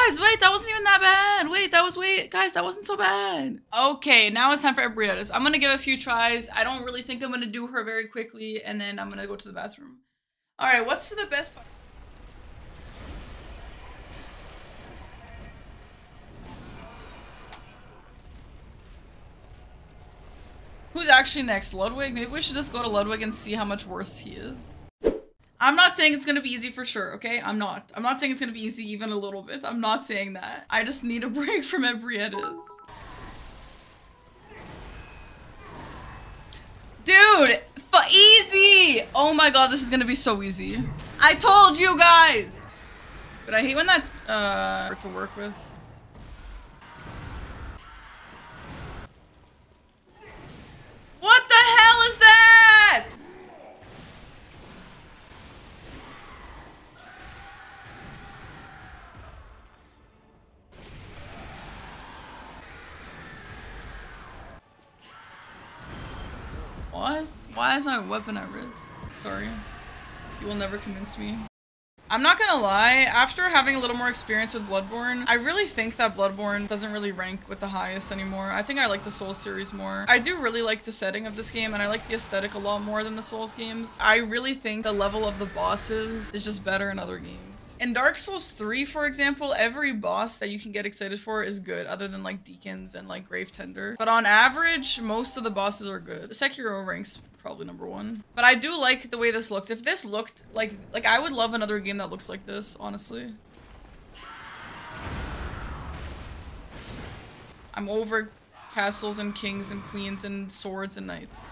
Guys, wait, that wasn't even that bad. Wait, guys, that wasn't so bad. Okay, now it's time for Ebrietas. I'm gonna give it a few tries. I don't really think I'm gonna do her very quickly, and then I'm gonna go to the bathroom. All right, what's the best one? Who's actually next? Ludwig? Maybe we should just go to Ludwig and see how much worse he is. I'm not saying it's gonna be easy for sure, okay? I'm not saying it's gonna be easy even a little bit. I'm not saying that. I just need a break from Ebrietas. Dude! Easy! Oh my god, this is gonna be so easy. I told you guys! But I hate when that, hard to work with. What the hell is that?! What? Why is my weapon at risk? Sorry. You will never convince me. I'm not gonna lie, after having a little more experience with Bloodborne, I really think that Bloodborne doesn't really rank with the highest anymore. I think I like the Souls series more. I do really like the setting of this game, and I like the aesthetic a lot more than the Souls games. I really think the level of the bosses is just better in other games. In Dark Souls 3, for example, every boss that you can get excited for is good, other than like Deacons and like Gravetender. But on average, most of the bosses are good. Sekiro ranks probably #1. But I do like the way this looks. If this looked like I would love another game that looks like this, honestly. I'm over castles and kings and queens and swords and knights.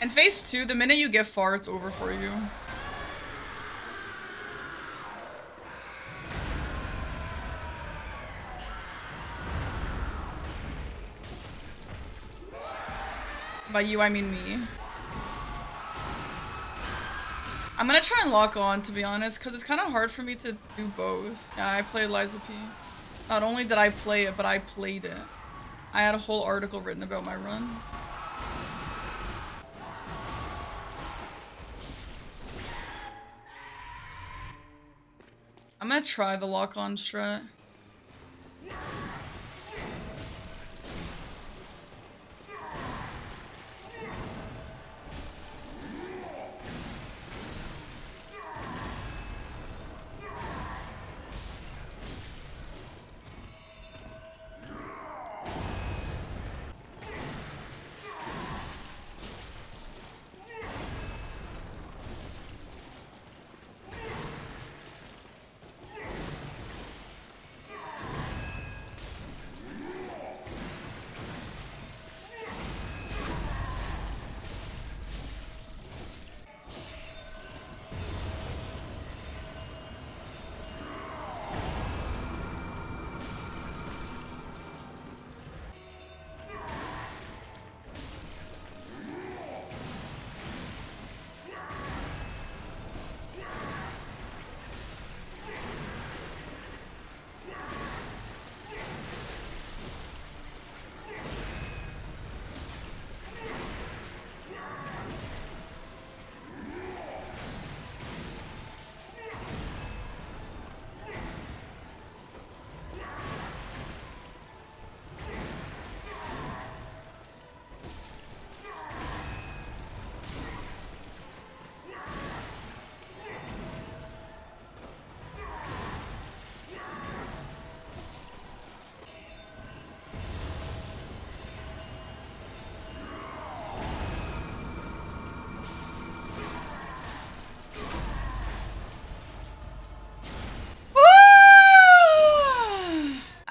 And phase 2, the minute you get far, it's over for you. By you, I mean me. I'm gonna try and lock on, to be honest, because it's kind of hard for me to do both. Yeah, I played Liza P. Not only did I play it, but I played it. I had a whole article written about my run. I'm gonna try the lock-on strat.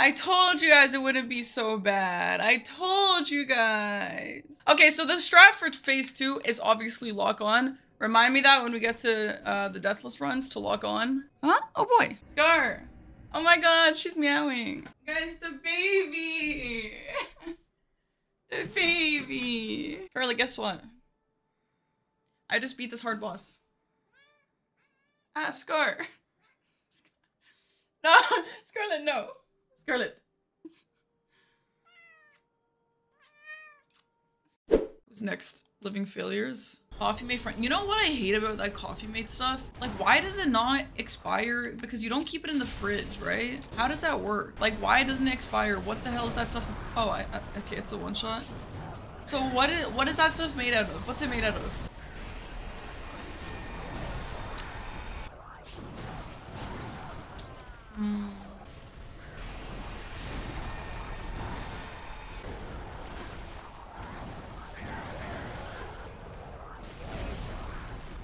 I told you guys it wouldn't be so bad. I told you guys. Okay, so the strat for phase 2 is obviously lock on. Remind me that when we get to the Deathless runs to log on. Huh? Oh boy. Scar. Oh my god, she's meowing. Guys, the baby. The baby. Carly, guess what? I just beat this hard boss. Ah, Scar. No, Scarlet, no. Scarlet. Who's next? Living Failures. Coffee Mate Friend. You know what I hate about that Coffee Mate stuff? Like, why does it not expire? Because you don't keep it in the fridge, right? How does that work? Like, why doesn't it expire? What the hell is that stuff? Oh, okay, it's a one shot. So what is that stuff made out of? What's it made out of?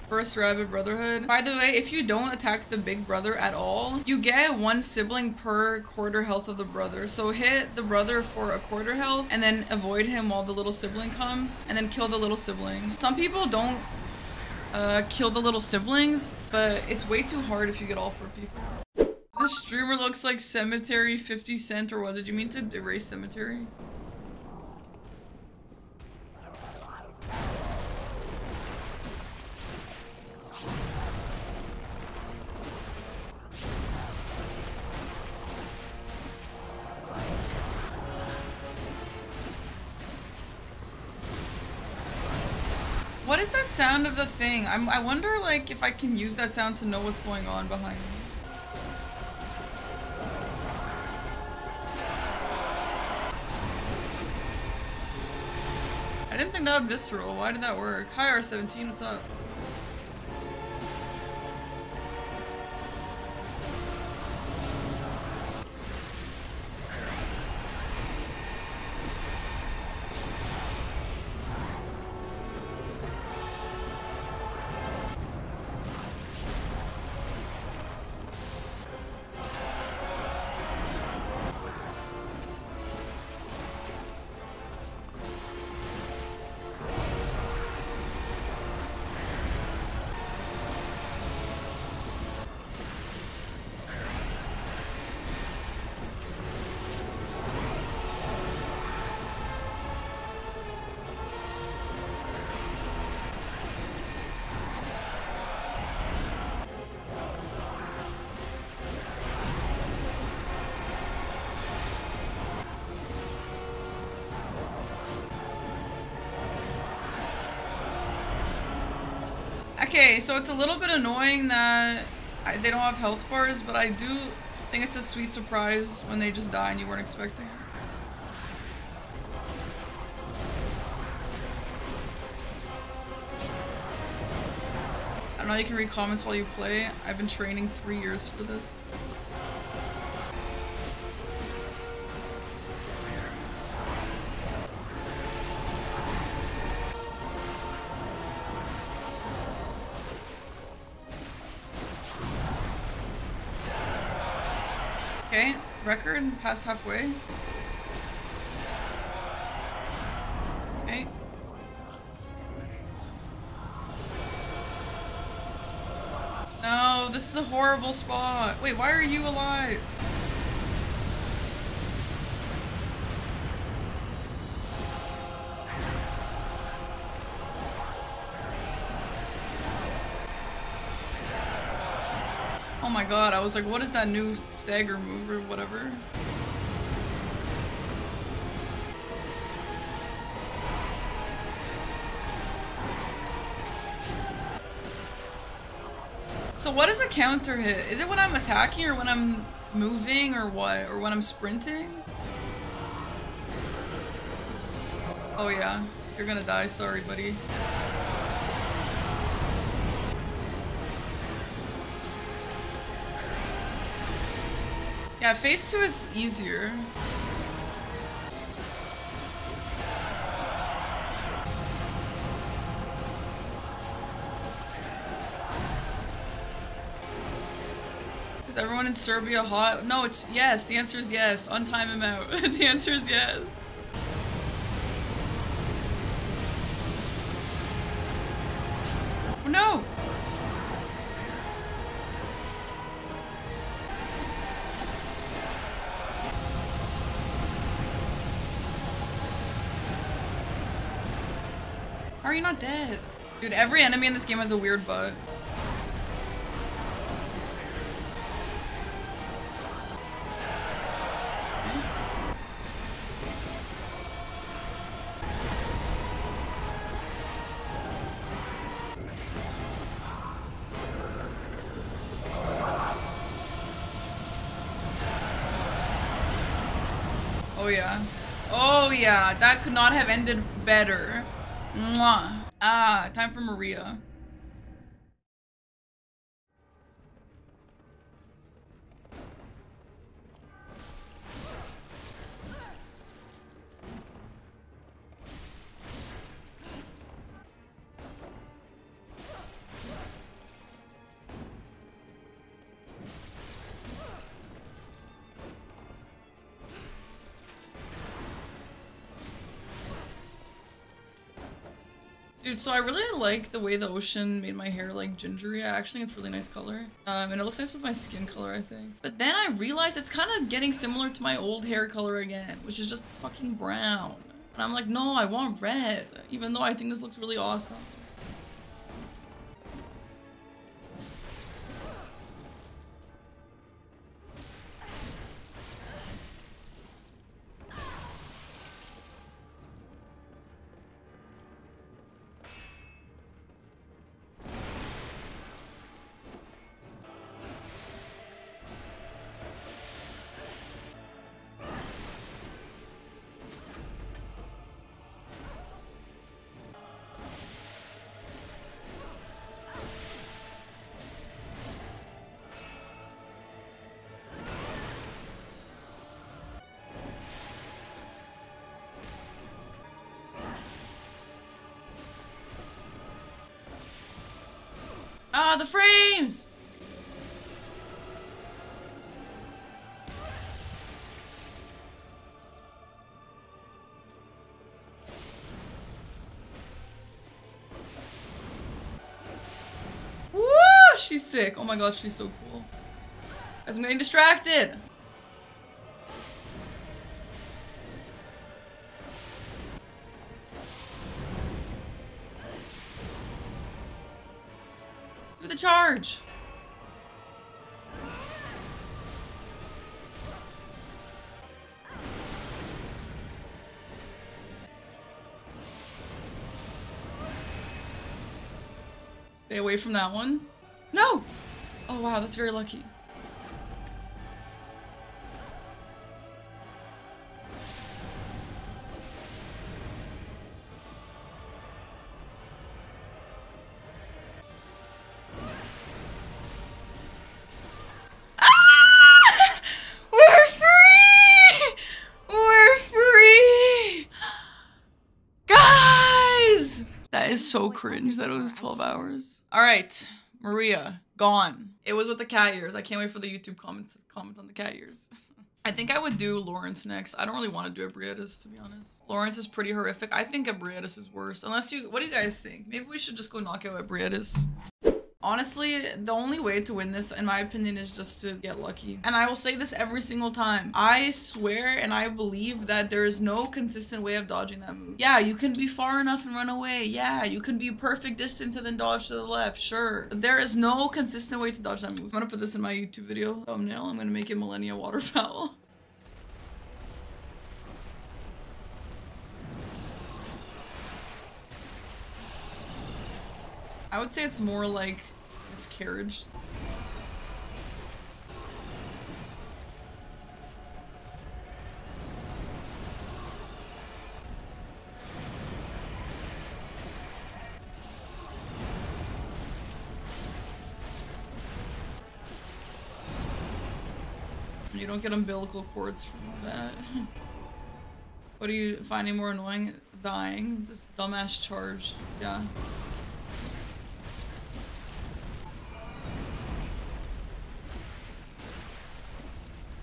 First Rabbit Brotherhood. By the way, if you don't attack the big brother at all, you get one sibling per quarter health of the brother. So hit the brother for a quarter health and then avoid him while the little sibling comes and then kill the little sibling. Some people don't kill the little siblings, but it's way too hard if you get all four people. The streamer looks like Cemetery 50 Cent, or what? Did you mean to erase Cemetery? What is that sound of the thing? I wonder, like, if I can use that sound to know what's going on behind me. I didn't think that was visceral. Why did that work? Hi R17, what's up? Okay, so it's a little bit annoying that they don't have health bars, but I do think it's a sweet surprise when they just die and you weren't expecting it. I don't know, you can read comments while you play. I've been training 3 years for this. Record past halfway. Okay. No, this is a horrible spot. Wait, why are you alive? Oh my god, I was like, what is that new stagger move or whatever? So what is a counter hit? Is it when I'm attacking or when I'm moving or what? Or when I'm sprinting? Oh yeah, you're gonna die, sorry buddy. Yeah, phase 2 is easier. Is everyone in Serbia hot? No, it's yes. The answer is yes. Untime him out. The answer is yes. No! How are you not dead? Dude, every enemy in this game has a weird butt. Yeah, that could not have ended better. Mwah. Ah, time for Maria. Dude, so I really like the way the ocean made my hair like gingery. I actually think it's a really nice color. And it looks nice with my skin color, I think. But then I realized it's kind of getting similar to my old hair color again, which is just fucking brown. And I'm like, no, I want red, even though I think this looks really awesome. Ah, the frames! Woo! She's sick. Oh my gosh, she's so cool. I'm getting distracted. Charge. Stay away from that one. No! Oh wow, that's very lucky. So cringe that it was 12 hours. All right, Maria, gone. It was with the cat ears. I can't wait for the YouTube comments on the cat ears. I think I would do Lawrence next. I don't really want to do Ebrietas, to be honest. Lawrence is pretty horrific. I think Ebrietas is worse. Unless you, what do you guys think? Maybe we should just go knock out Ebrietas. Honestly, the only way to win this, in my opinion, is just to get lucky. And I will say this every single time. I swear and I believe that there is no consistent way of dodging that move. Yeah, you can be far enough and run away. Yeah, you can be perfect distance and then dodge to the left. Sure. But there is no consistent way to dodge that move. I'm gonna put this in my YouTube video thumbnail. I'm gonna make it Millennia Waterfowl. I would say it's more like miscarriage. You don't get umbilical cords from that. What are you finding more annoying? Dying. This dumbass charge. Yeah.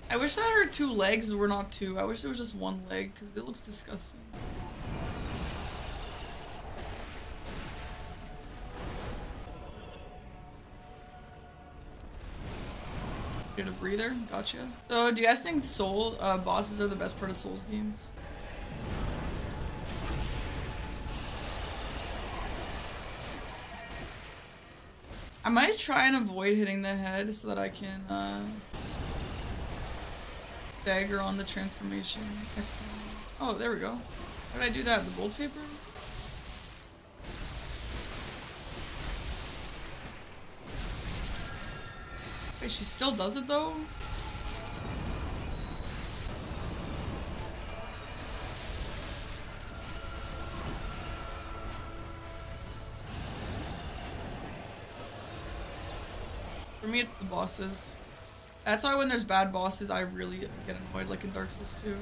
I wish that her two legs were not two. I wish there was just one leg, because it looks disgusting. Get a breather? Gotcha. So, do you guys think Soul bosses are the best part of Souls games? I might try and avoid hitting the head so that I can stagger on the transformation. Oh, there we go. How did I do that? The bold paper? Wait, she still does it though? For me, it's the bosses. That's why when there's bad bosses, I really get annoyed, like in Dark Souls 2.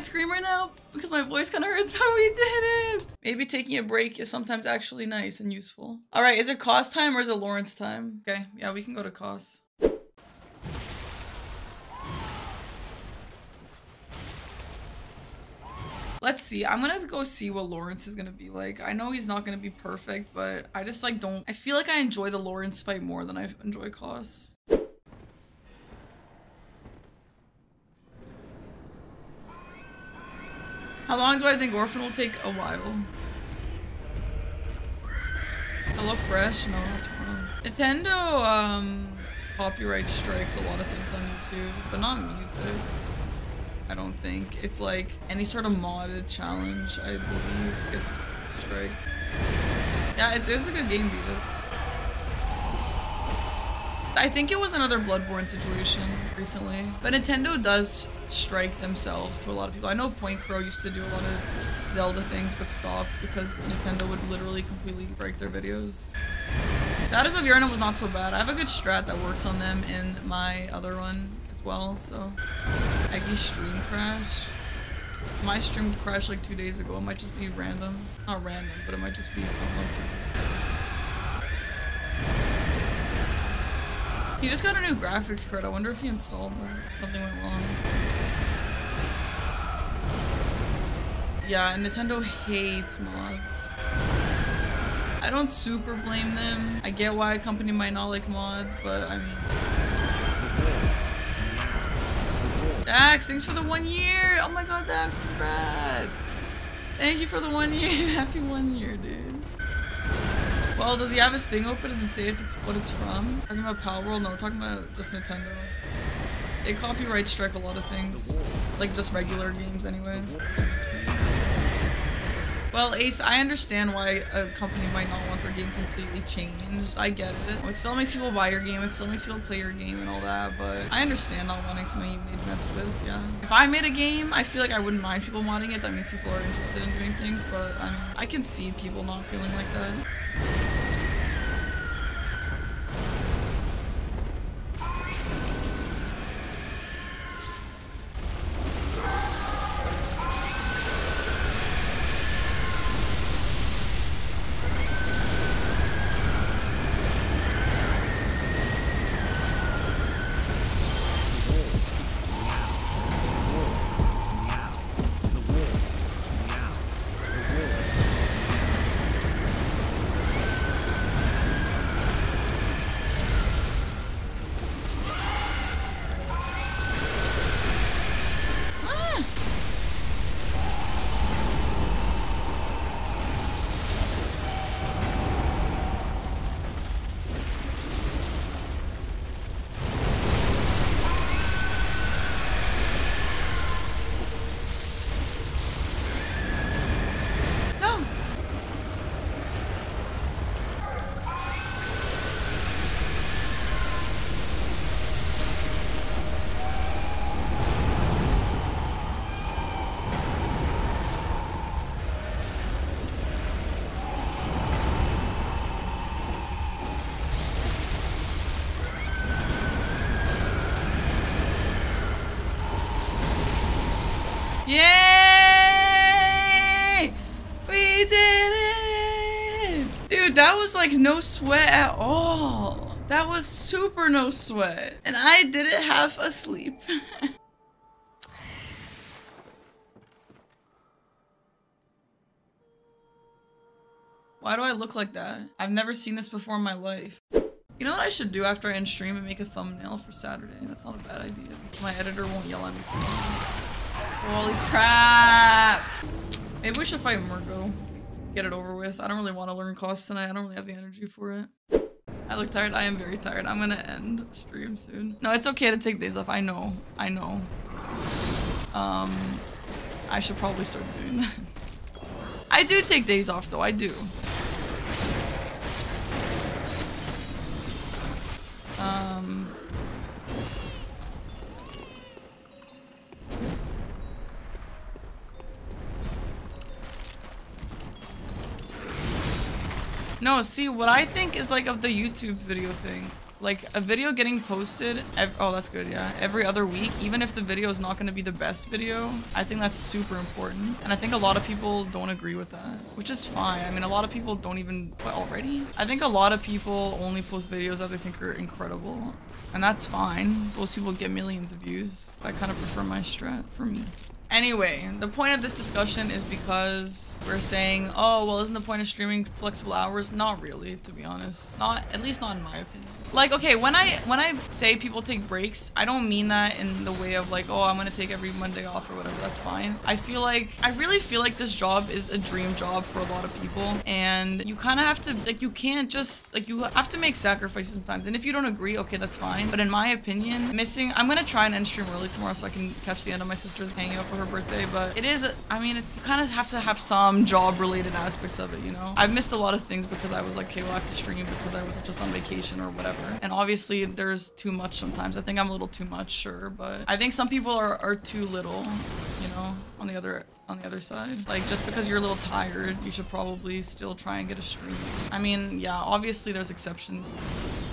Scream right now because my voice kind of hurts, but we did it. Maybe taking a break is sometimes actually nice and useful. All right, is it Kos time or is it Lawrence time? Okay, yeah, we can go to Kos. Let's see. I'm gonna go see what Lawrence is gonna be like. I know he's not gonna be perfect, but I just like don't. I feel like I enjoy the Lawrence fight more than I enjoy Kos. How long do I think Orphan will take? A while. Hello Fresh? No, that's wrong. Nintendo, copyright strikes a lot of things on YouTube, but not music. I don't think. It's like any sort of modded challenge, I believe, gets striked. Yeah, it's a good game, Beavis. I think it was another Bloodborne situation recently, but Nintendo does strike themselves to a lot of people. I know Point Crow used to do a lot of Zelda things but stopped because Nintendo would literally completely break their videos. Shadows of Yharnam was not so bad. I have a good strat that works on them in my other one as well, so. Eggy stream crash. My stream crashed like 2 days ago. It might just be random. Not random, but it might just be unlucky. He just got a new graphics card. I wonder if he installed that. Something went wrong. Yeah, Nintendo hates mods. I don't super blame them. I get why a company might not like mods, but I mean... Dax, thanks for the 1 year! Oh my god, Dax, congrats! Thank you for the 1 year. Happy 1 year, dude. Well, does he have his thing open? Doesn't say if it's what it's from. Talking about Power World? No, talking about just Nintendo. They copyright strike a lot of things. Like just regular games anyway. Well, Ace, I understand why a company might not want their game completely changed. I get it. It still makes people buy your game. It still makes people play your game and all that, but I understand not wanting something you made mess with, yeah. If I made a game, I feel like I wouldn't mind people wanting it. That means people are interested in doing things, but I mean, I can see people not feeling like that. That was like no sweat at all. That was super no sweat. And I did it half asleep. Why do I look like that? I've never seen this before in my life. You know what I should do after I end stream and make a thumbnail for Saturday? That's not a bad idea. My editor won't yell at me. Holy crap! Maybe we should fight Mergo. Get it over with. I don't really want to learn Kos tonight. I don't really have the energy for it. I look tired. I am very tired. I'm gonna end stream soon. No, it's okay to take days off. I know. I know. I should probably start doing that. I do take days off though. I do. No, see, what I think is like of the YouTube video thing. Like, a video getting posted, oh, that's good, yeah, every other week, even if the video is not gonna be the best video, I think that's super important. And I think a lot of people don't agree with that, which is fine. I mean, a lot of people don't even, what, already? I think a lot of people only post videos that they think are incredible, and that's fine. Those people get millions of views. I kind of prefer my strat for me. Anyway, the point of this discussion is because we're saying, oh, well, isn't the point of streaming flexible hours? Not really, to be honest. Not, at least not in my opinion. Like, okay, when I say people take breaks, I don't mean that in the way of like, oh, I'm gonna take every Monday off or whatever, that's fine. I really feel like this job is a dream job for a lot of people. And you kind of have to, like, you can't just, like, you have to make sacrifices sometimes. And if you don't agree, okay, that's fine. But in my opinion, I'm gonna try and end stream early tomorrow so I can catch the end of my sister's hanging out for her birthday, but it is, I mean, it's, you kind of have to have some job-related aspects of it, you know? I've missed a lot of things because I was like, okay, well, I have to stream because I was just on vacation or whatever. And obviously, there's too much sometimes. I think I'm a little too much, sure, but I think some people are too little, you know, on the other side. Like, just because you're a little tired, you should probably still try and get a stream. I mean, yeah, obviously there's exceptions to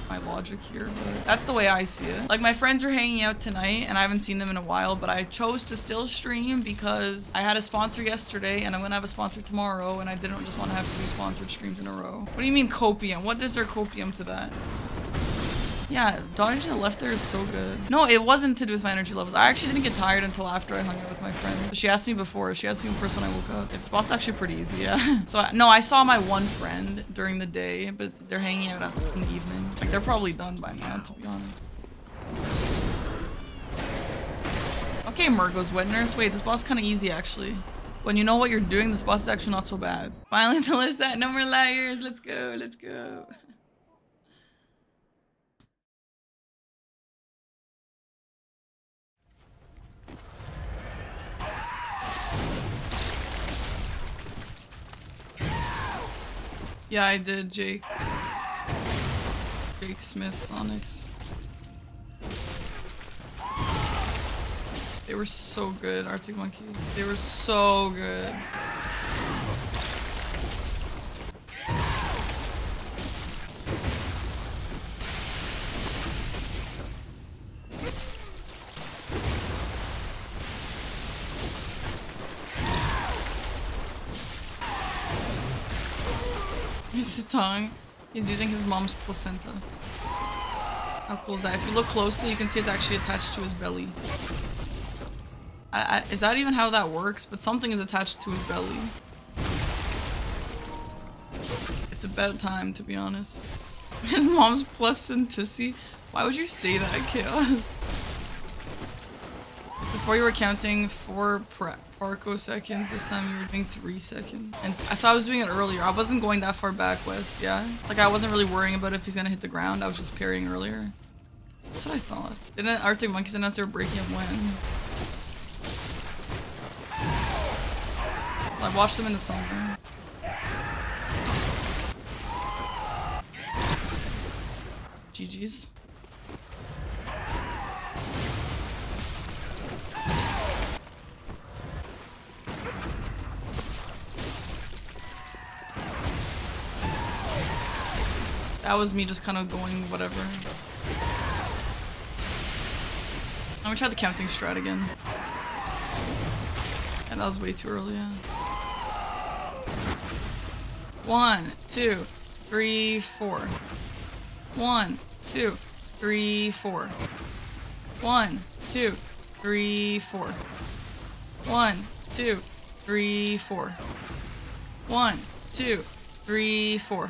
my logic here, but that's the way I see it. Like, my friends are hanging out tonight, and I haven't seen them in a while, but I chose to still stream because I had a sponsor yesterday, and I'm gonna have a sponsor tomorrow, and I didn't just want to have 2 sponsored streams in a row. What do you mean copium? What is there copium to that? Yeah, dodging to the left there is so good. No, it wasn't to do with my energy levels. I actually didn't get tired until after I hung out with my friend. She asked me before. She asked me first when I woke up. It's boss actually pretty easy, yeah. So, I saw my one friend during the day, but they're hanging out in the evening. Like, they're probably done by now, to be honest. Okay, Mergo's wet nurse. Wait, this boss kind of easy, actually. When you know what you're doing, this boss is actually not so bad. Finally, the list that no more liars. Let's go, let's go. Yeah, I did, Jake. Jake Smith, Sonics. They were so good, Arctic Monkeys. They were so good. Tongue. He's using his mom's placenta. How cool is that? If you look closely, you can see it's actually attached to his belly. Is that even how that works? But something is attached to his belly. It's about time, to be honest. His mom's placentussy? Why would you say that, Chaos? Before you were counting 4 parcoseconds, this time you were doing 3 seconds. And so I was doing it earlier. I wasn't going that far back west, yeah? Like, I wasn't really worrying about if he's gonna hit the ground. I was just parrying earlier. That's what I thought. Didn't Arctic Monkeys announce they were breaking up when? I watched them in the summer. GG's. That was me just kind of going whatever. I'm gonna try the counting strat again. And yeah, that was way too early, yeah. 1, 2, three, four. 1, 2, 3, 4. 1, 2, 3, 4. 1, 2, 3, 4. 1, 2, 3, 4.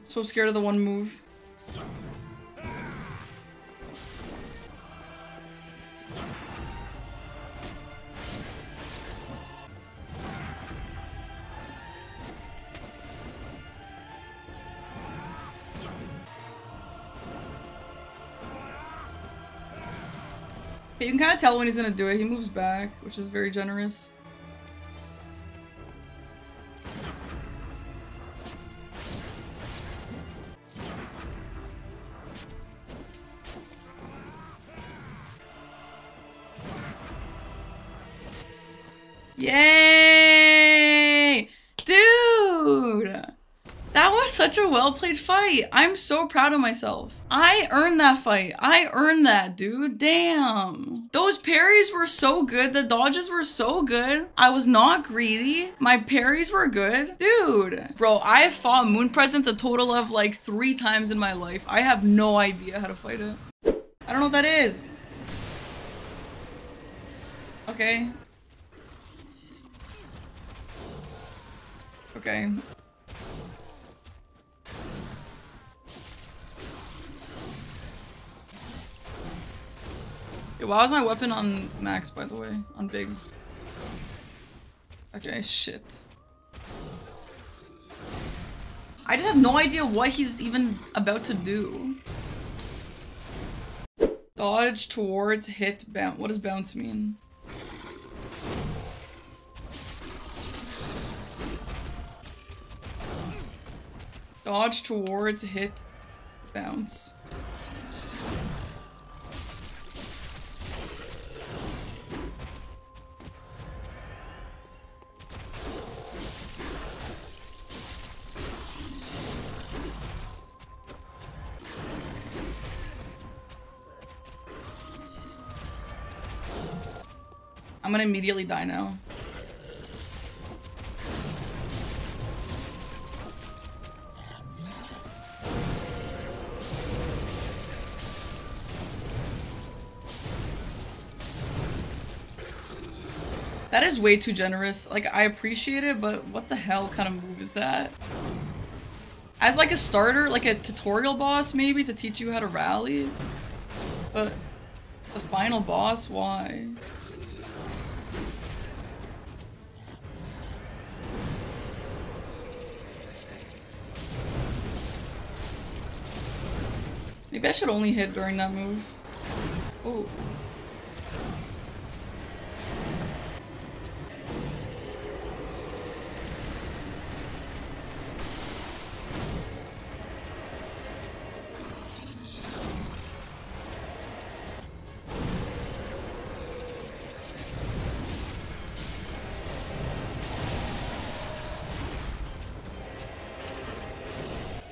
So scared of the one move. You can kind of tell when he's gonna do it. He moves back, which is very generous. Yay! Dude! That was such a well-played fight. I'm so proud of myself. I earned that fight. I earned that, dude. Damn. Those parries were so good. The dodges were so good. I was not greedy. My parries were good. Dude. Bro, I have fought Moon Presence a total of like 3 times in my life. I have no idea how to fight it. I don't know what that is. Okay. Okay. Why was my weapon on max, by the way? On big. Okay, shit. I just have no idea what he's even about to do. Dodge towards, hit, bounce. What does bounce mean? Dodge towards, hit, bounce. I'm gonna immediately die now. That is way too generous. Like, I appreciate it, but what the hell kind of move is that? As like a starter, like a tutorial boss maybe to teach you how to rally? But the final boss, why? Maybe I should only hit during that move. Oh.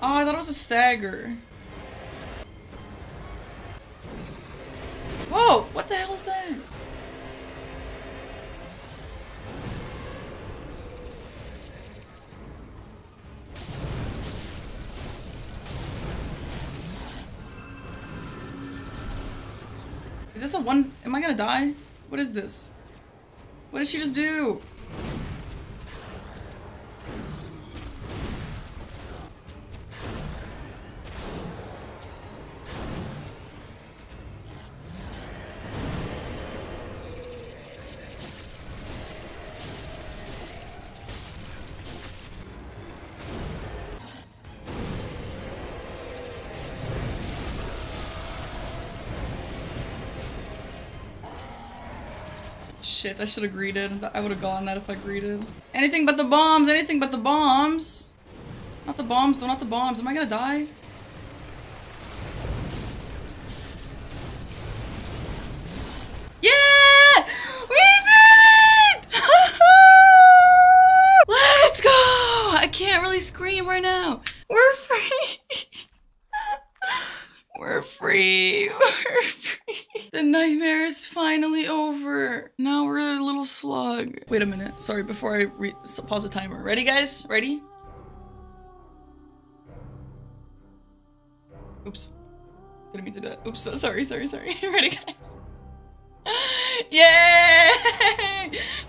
Oh, I thought it was a stagger. Whoa! What the hell is that? Is this a one? Am I gonna die? What is this? What did she just do? Shit, I should have greeted. I would have gotten that if I greeted. Anything but the bombs! Anything but the bombs! Not the bombs, though, not the bombs. Am I gonna die? Yeah! We did it! Let's go! I can't really scream right now. We're free! We're free! We're free! The nightmare is finally over. Now we're a little slug. Wait a minute. Sorry, before I pause the timer. Ready, guys? Ready? Oops. Didn't mean to do that. Oops. Sorry, sorry, sorry. Ready, guys? Yay!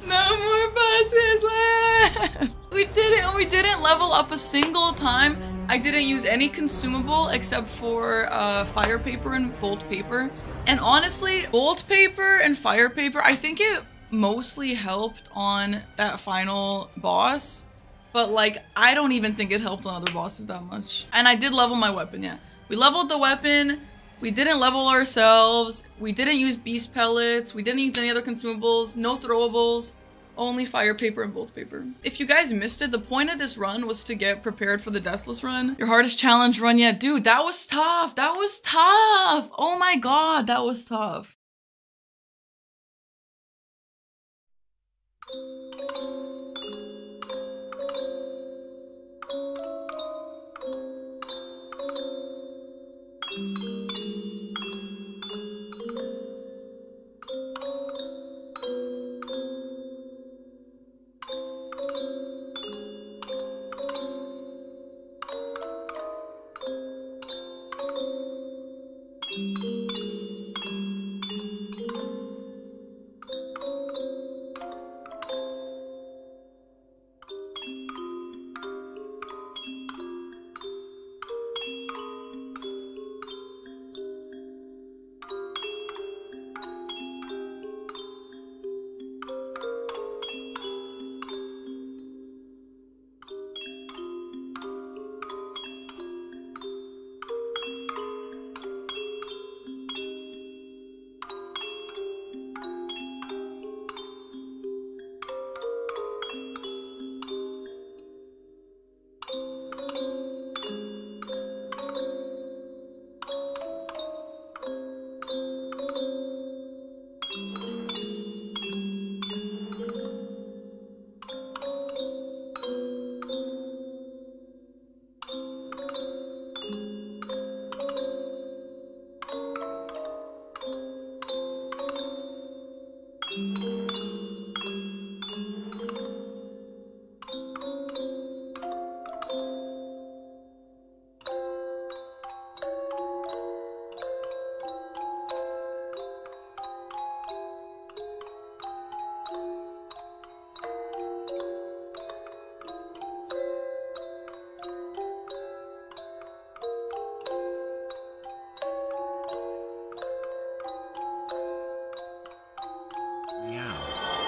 No more bosses left! We did it! We didn't level up a single time. I didn't use any consumable except for fire paper and bolt paper. And honestly, bolt paper and fire paper, I think it mostly helped on that final boss. But like, I don't even think it helped on other bosses that much. And I did level my weapon, yeah. We leveled the weapon, we didn't level ourselves, we didn't use beast pellets, we didn't use any other consumables, no throwables, only fire paper and bolt paper. If you guys missed it, the point of this run was to get prepared for the Deathless run. Your hardest challenge run yet. Dude, that was tough. That was tough. Oh my god, that was tough.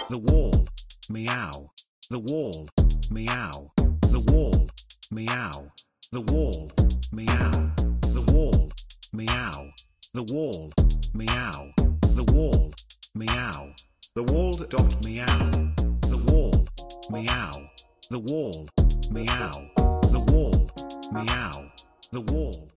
The wall, meow. The wall, meow. The wall, meow. The wall, meow. The wall, meow. The wall, meow. The wall, meow. The wall dot meow. The wall, meow. The wall, meow. The wall, meow. The wall.